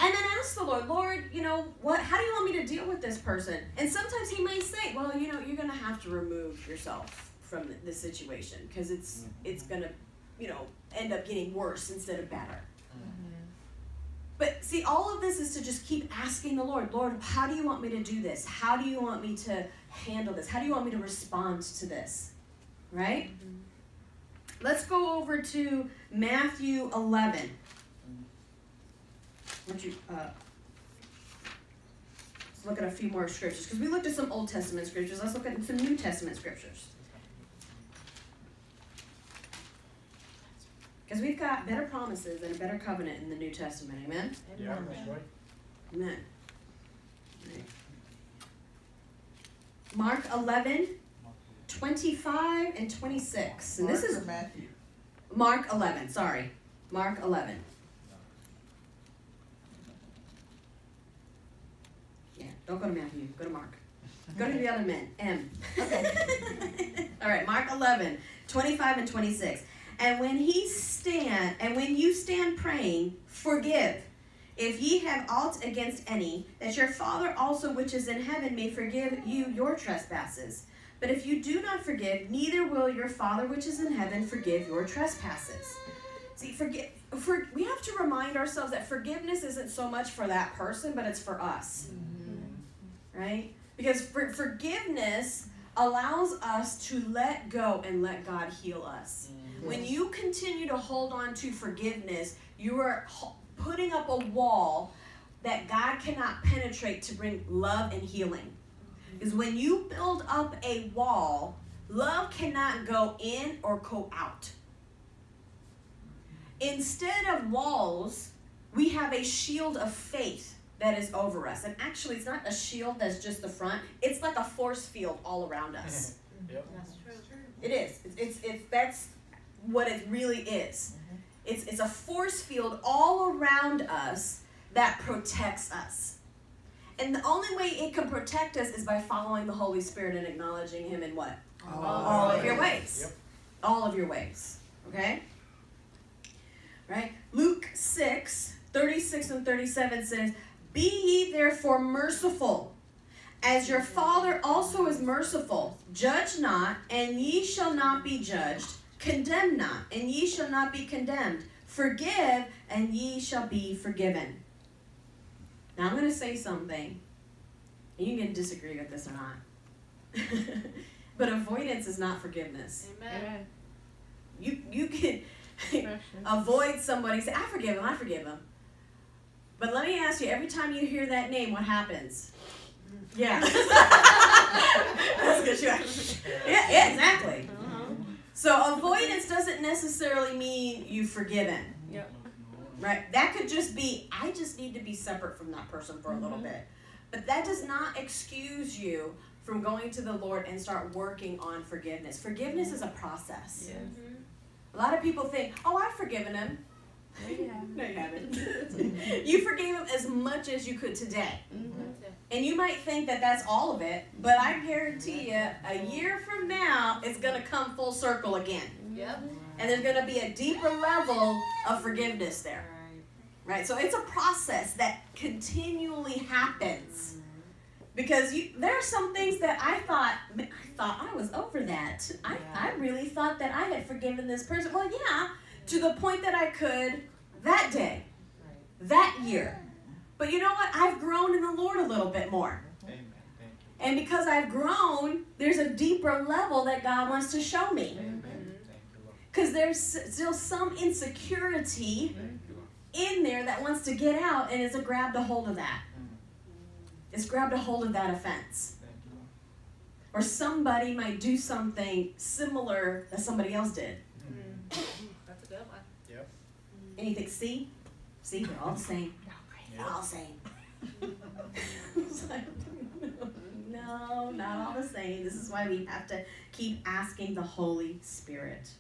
then ask the Lord, Lord, you know, what? How do you want me to deal with this person? And sometimes he may say, well, you know, you're going to have to remove yourself from this situation because it's going to, you know, end up getting worse instead of better. Mm-hmm. But see, all of this is to just keep asking the Lord, Lord, how do you want me to do this? How do you want me to handle this? How do you want me to respond to this? Right? Mm-hmm. Let's go over to Matthew 11. Would you let's look at a few more scriptures, because we looked at some Old Testament scriptures. Let's look at some New Testament scriptures. Because we've got better promises and a better covenant in the New Testament. Amen? Yeah, that's right. Amen. Right. Mark 11, 25 and 26. And this is Matthew. Mark 11, sorry. Mark 11. Yeah, don't go to Matthew. Go to Mark. Go to the other men. M. Okay. All right, Mark 11, 25 and 26. And when you stand praying, forgive, if ye have aught against any, that your Father also which is in heaven may forgive you your trespasses. But if you do not forgive, neither will your Father which is in heaven forgive your trespasses. See, we have to remind ourselves that forgiveness isn't so much for that person, but it's for us. Mm-hmm. Right? Because forgiveness allows us to let go and let God heal us. Mm-hmm. When you continue to hold on to forgiveness, you are putting up a wall that God cannot penetrate to bring love and healing. Because when you build up a wall, love cannot go in or go out. Instead of walls, we have a shield of faith that is over us. And actually, it's not a shield that's just the front. It's like a force field all around us. Yep. That's true. It is. That's what it really is. Mm-hmm. It's a force field all around us that protects us. And the only way it can protect us is by following the Holy Spirit and acknowledging Him in what? All of your ways. Yep. All of your ways. Okay? Right? Luke 6, 36 and 37 says, be ye therefore merciful, as your Father also is merciful. Judge not, and ye shall not be judged. Condemn not, and ye shall not be condemned. Forgive, and ye shall be forgiven. Now I'm going to say something, and you can disagree with this or not. But avoidance is not forgiveness. Amen. You can avoid somebody. Say, I forgive him. I forgive him. But let me ask you, every time you hear that name, what happens? Yeah. That's good. Yeah, exactly. Uh-huh. So avoidance doesn't necessarily mean you've forgiven. Yep. Right? That could just be, I just need to be separate from that person for a little bit. But that does not excuse you from going to the Lord and start working on forgiveness. Forgiveness is a process. Yeah. Mm-hmm. A lot of people think, oh, I've forgiven him. Yeah. No, you haven't. You forgave him as much as you could today. Mm-hmm. And you might think that that's all of it, but I guarantee you, a year from now, it's going to come full circle again. Yep. And there's going to be a deeper level of forgiveness there. Right? So it's a process that continually happens. Because there are some things that I thought I was over that. I really thought that I had forgiven this person. Well, yeah, to the point that I could that day, that year. But you know what? I've grown in the Lord a little bit more. Amen. Thank you. And because I've grown, there's a deeper level that God wants to show me. Because there's still some insecurity in there that wants to get out and it's grabbed a hold of that. It's grabbed a hold of that offense. Or somebody might do something similar that somebody else did. Mm-hmm. That's a good one. Yep. And you think, see, they're all the same. They're all the same. It's like, no, not all the same. This is why we have to keep asking the Holy Spirit.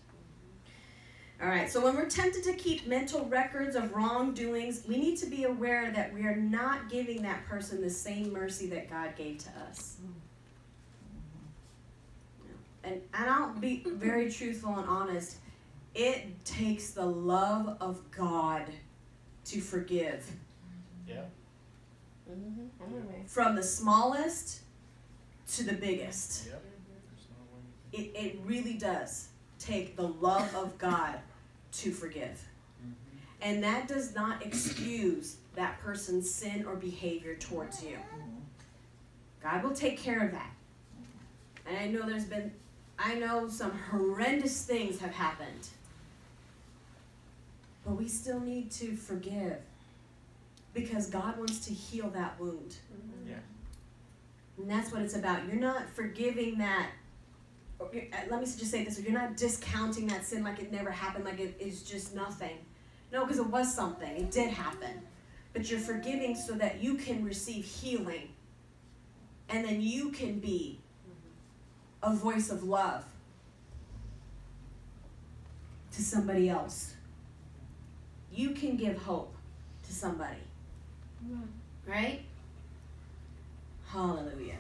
All right, so when we're tempted to keep mental records of wrongdoings, we need to be aware that we are not giving that person the same mercy that God gave to us. And I'll be very truthful and honest. It takes the love of God to forgive. Yeah. From the smallest to the biggest. Yep. It really does take the love of God to forgive. Mm-hmm. And that does not excuse that person's sin or behavior towards you. God will take care of that. And I know some horrendous things have happened. But we still need to forgive because God wants to heal that wound. Mm-hmm. Yeah. And that's what it's about. You're not forgiving that. Let me just say this. You're not discounting that sin like it never happened, like it is just nothing. No, because it was something. It did happen. But you're forgiving so that you can receive healing. And then you can be a voice of love to somebody else. You can give hope to somebody. Right? Hallelujah.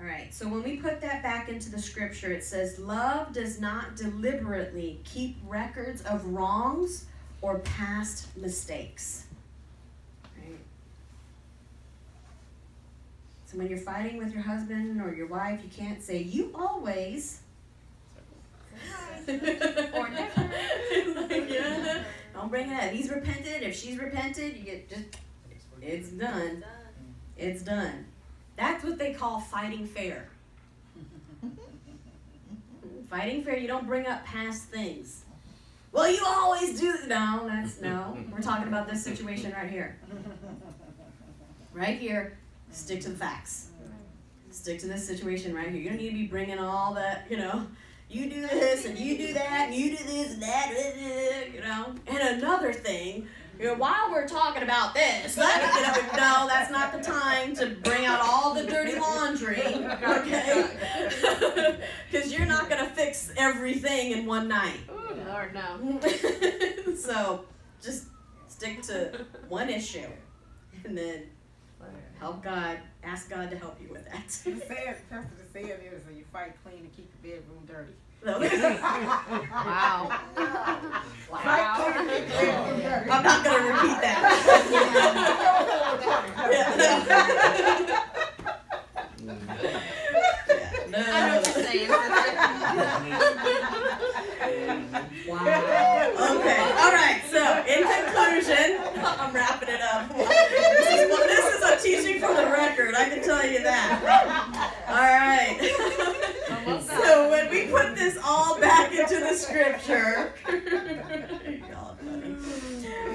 All right, so when we put that back into the scripture, it says, love does not deliberately keep records of wrongs or past mistakes. Right? So when you're fighting with your husband or your wife, you can't say, you always. Or never. Like, yeah, don't bring it up. He's repented. If she's repented, you get just, it's done. It's done. That's what they call fighting fair. Fighting fair, you don't bring up past things. Well, you always do. No, that's no. We're talking about this situation right here. Right here, stick to the facts. Stick to this situation right here. You don't need to be bringing all that, you know, you do this and you do that and you do this and that, you know. And another thing. You know, while we're talking about this, no, that's not the time to bring out all the dirty laundry, okay? Because you're not going to fix everything in one night. Ooh, Lord, no. So just stick to one issue and then help God, ask God to help you with that. The sad is that you fight clean and keep your bedroom dirty. Wow. I'm not going to repeat that. Wow. Okay. All right. So, in conclusion, I'm wrapping it up. This is a teaching for the record. I can tell you that. All right. So when we put this all back into the scripture,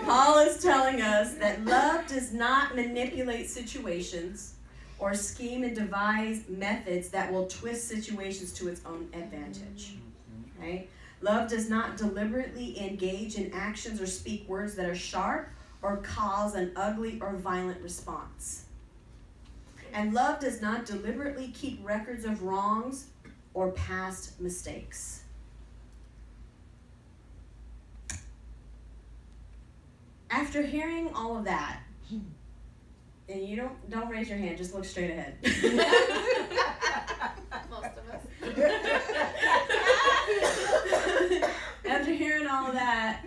Paul is telling us that love does not manipulate situations or scheme and devise methods that will twist situations to its own advantage. Right? Love does not deliberately engage in actions or speak words that are sharp or cause an ugly or violent response. And love does not deliberately keep records of wrongs or past mistakes. After hearing all of that, and you don't raise your hand, just look straight ahead. Most of us. After hearing all of that,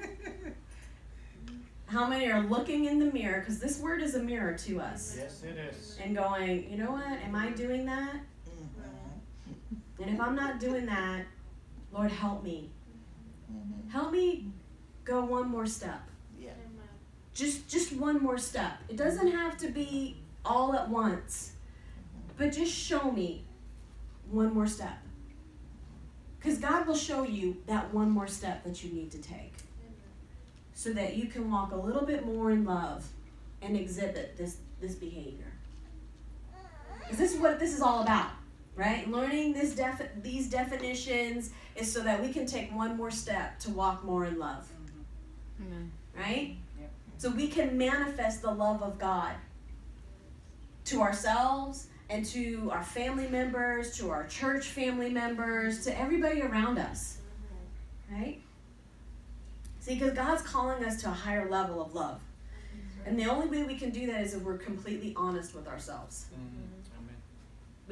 how many are looking in the mirror? Because this word is a mirror to us. Yes, it is. And going, you know what? Am I doing that? Mm-hmm. And if I'm not doing that, Lord, help me. Mm-hmm. Help me go one more step. Yeah. Just one more step. It doesn't have to be all at once, but just show me one more step. Because God will show you that one more step that you need to take, so that you can walk a little bit more in love and exhibit this behavior. Because this is what this is all about, right? Learning these definitions is so that we can take one more step to walk more in love. Mm-hmm. Right? Yep. So we can manifest the love of God to ourselves and to our family members, to our church family members, to everybody around us. Right? See, because God's calling us to a higher level of love. And the only way we can do that is if we're completely honest with ourselves. Mm-hmm.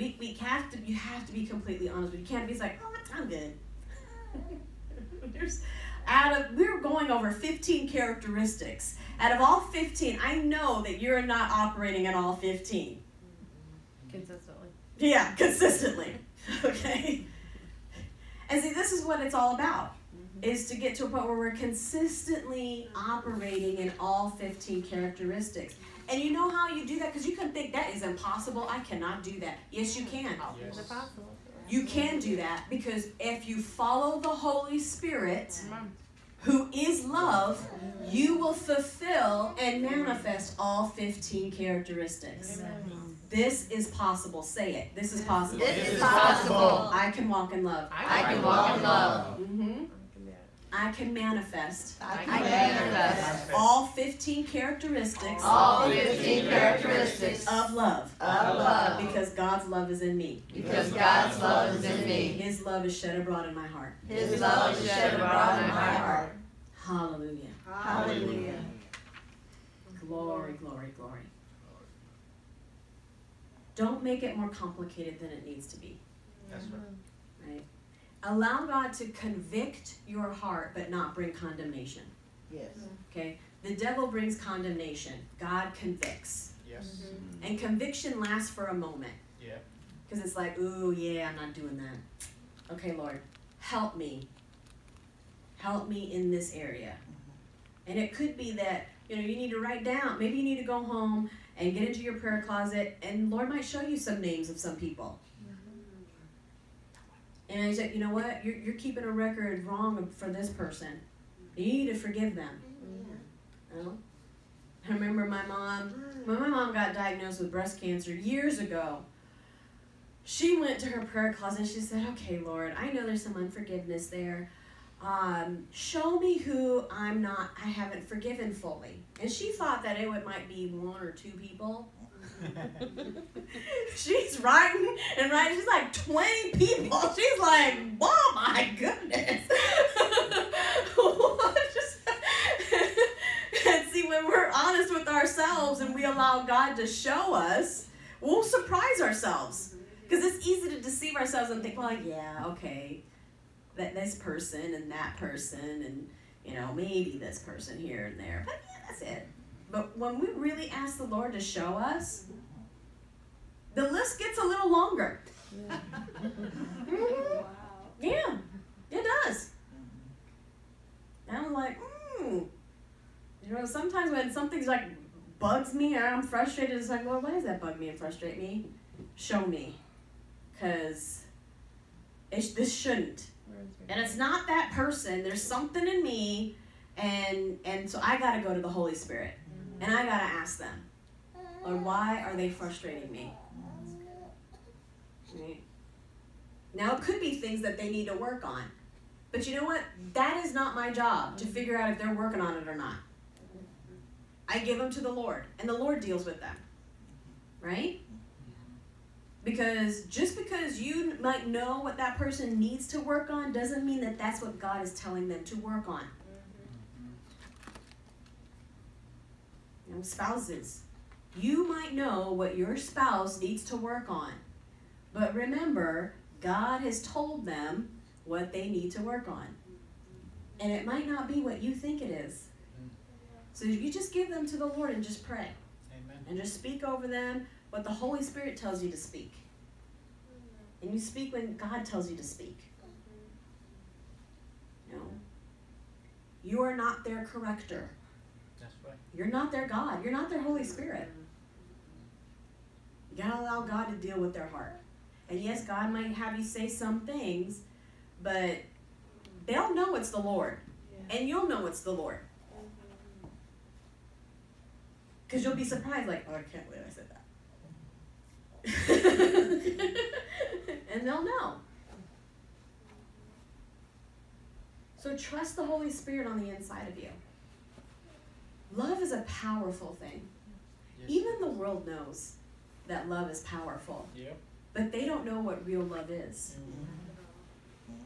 Amen. We have to, you have to be completely honest. You can't be like, oh, I'm good. We're going over 15 characteristics. Out of all 15, I know that you're not operating at all 15. Consistently. Yeah, consistently. Okay? And see, this is what it's all about. Is to get to a point where we're consistently operating in all 15 characteristics. And you know how you do that? Because you can think, that is impossible. I cannot do that. Yes, you can. Yes. You can do that, because if you follow the Holy Spirit, who is love, you will fulfill and manifest all 15 characteristics. Amen. This is possible. Say it. This is possible. This is possible. I can walk in love. I can walk in love. Mm-hmm. I can manifest. I can manifest all 15 characteristics. All 15 characteristics of love. Of love. Because God's love is in me. Because God's love is in me. His love is shed abroad in my heart. His love is shed abroad in my heart. Hallelujah. Hallelujah. Glory, glory, glory. Don't make it more complicated than it needs to be. That's right. Right? Allow God to convict your heart, but not bring condemnation. Yes. Okay? The devil brings condemnation. God convicts. Yes. Mm-hmm. And conviction lasts for a moment. Yeah. Because it's like, ooh, yeah, I'm not doing that. Okay, Lord, help me. Help me in this area. Mm-hmm. And it could be that, you know, you need to write down. Maybe you need to go home and get into your prayer closet, and the Lord might show you some names of some people. And I said, you know what? You're keeping a record wrong for this person. You need to forgive them. Yeah. Oh. I remember my mom, when my mom got diagnosed with breast cancer years ago, she went to her prayer closet and she said, okay, Lord, I know there's some unforgiveness there. Show me who I haven't forgiven fully. And she thought that it might be one or two people. She's writing and writing. She's like 20 people. She's like, oh my goodness. And see, when we're honest with ourselves and we allow God to show us, we'll surprise ourselves. Because it's easy to deceive ourselves and think, well, yeah, okay, that this person and that person and, you know, maybe this person here and there. But yeah, that's it. But when we really ask the Lord to show us, the list gets a little longer. Yeah. Mm-hmm. Wow. Yeah, it does. And I'm like, you know, sometimes when something's like bugs me and I'm frustrated, it's like, well, why does that bug me and frustrate me? Show me, because this shouldn't. And it's not that person. There's something in me, and so I got to go to the Holy Spirit. And I gotta ask them, Lord, why are they frustrating me? Right? Now, it could be things that they need to work on. But you know what? That is not my job to figure out if they're working on it or not. I give them to the Lord, and the Lord deals with them. Right? Because just because you might know what that person needs to work on doesn't mean that that's what God is telling them to work on. and spouses. You might know what your spouse needs to work on, but remember, God has told them what they need to work on. And it might not be what you think it is. So you just give them to the Lord and just pray. Amen. And just speak over them what the Holy Spirit tells you to speak. And you speak when God tells you to speak. No. You are not their corrector. That's right. You're not their God. You're not their Holy Spirit. You gotta allow God to deal with their heart. And yes, God might have you say some things, but they'll know it's the Lord. Yeah. And you'll know it's the Lord. Because you'll be surprised, like, oh, I can't believe I said that. And they'll know. So trust the Holy Spirit on the inside of you. Love is a powerful thing. Yes. Even the world knows that love is powerful. Yep. But they don't know what real love is. Mm-hmm.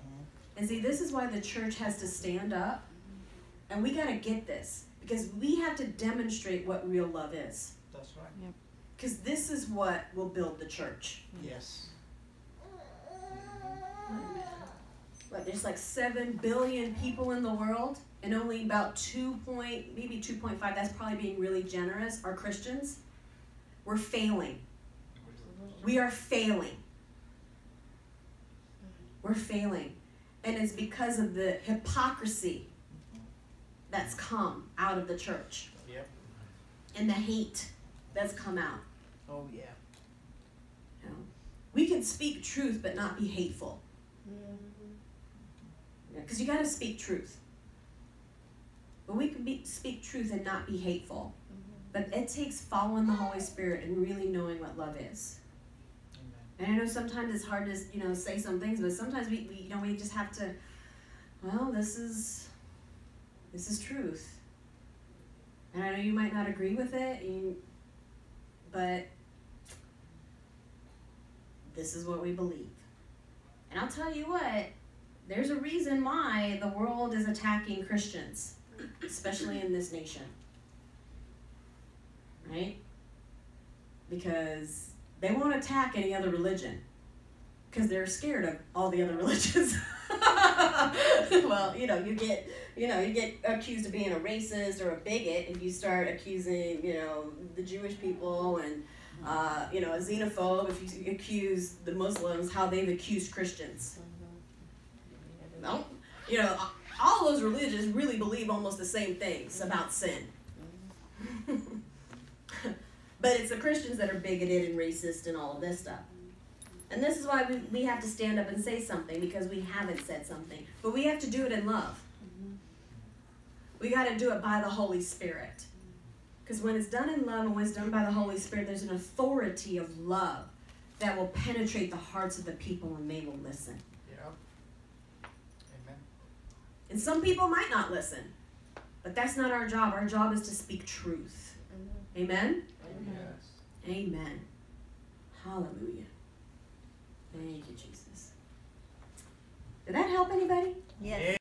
And see, this is why the church has to stand up. And we got to get this. Because we have to demonstrate what real love is. That's right. Because yep. This is what will build the church. Yes. What, there's like 7 billion people in the world, and only about 2.5, that's probably being really generous, are Christians. We're failing. We are failing. We're failing. And it's because of the hypocrisy that's come out of the church. Yep. And the hate that's come out. Oh, yeah. You know, we can speak truth but not be hateful. Because mm-hmm. You got to speak truth. But we can speak truth and not be hateful. Mm-hmm. But it takes following the Holy Spirit and really knowing what love is. Amen. And I know sometimes it's hard to say some things, but sometimes we just have to, well, this is truth. And I know you might not agree with it, but this is what we believe. And I'll tell you what, there's a reason why the world is attacking Christians, especially in this nation. Right? Because they won't attack any other religion. Because they're scared of all the other religions. Well, you get accused of being a racist or a bigot if you start accusing, the Jewish people, and a xenophobe if you accuse the Muslims how they've accused Christians. Well, all those religions really believe almost the same things about sin. But it's the Christians that are bigoted and racist and all of this stuff. And this is why we have to stand up and say something, because we haven't said something. But we have to do it in love. Mm-hmm. We got to do it by the Holy Spirit. Because when it's done in love and when it's done by the Holy Spirit, there's an authority of love that will penetrate the hearts of the people and they will listen. Yeah. Amen. And some people might not listen, but that's not our job. Our job is to speak truth. Mm-hmm. Amen? Yes. Amen. Hallelujah. Thank you, Jesus. Did that help anybody? Yes. Yeah.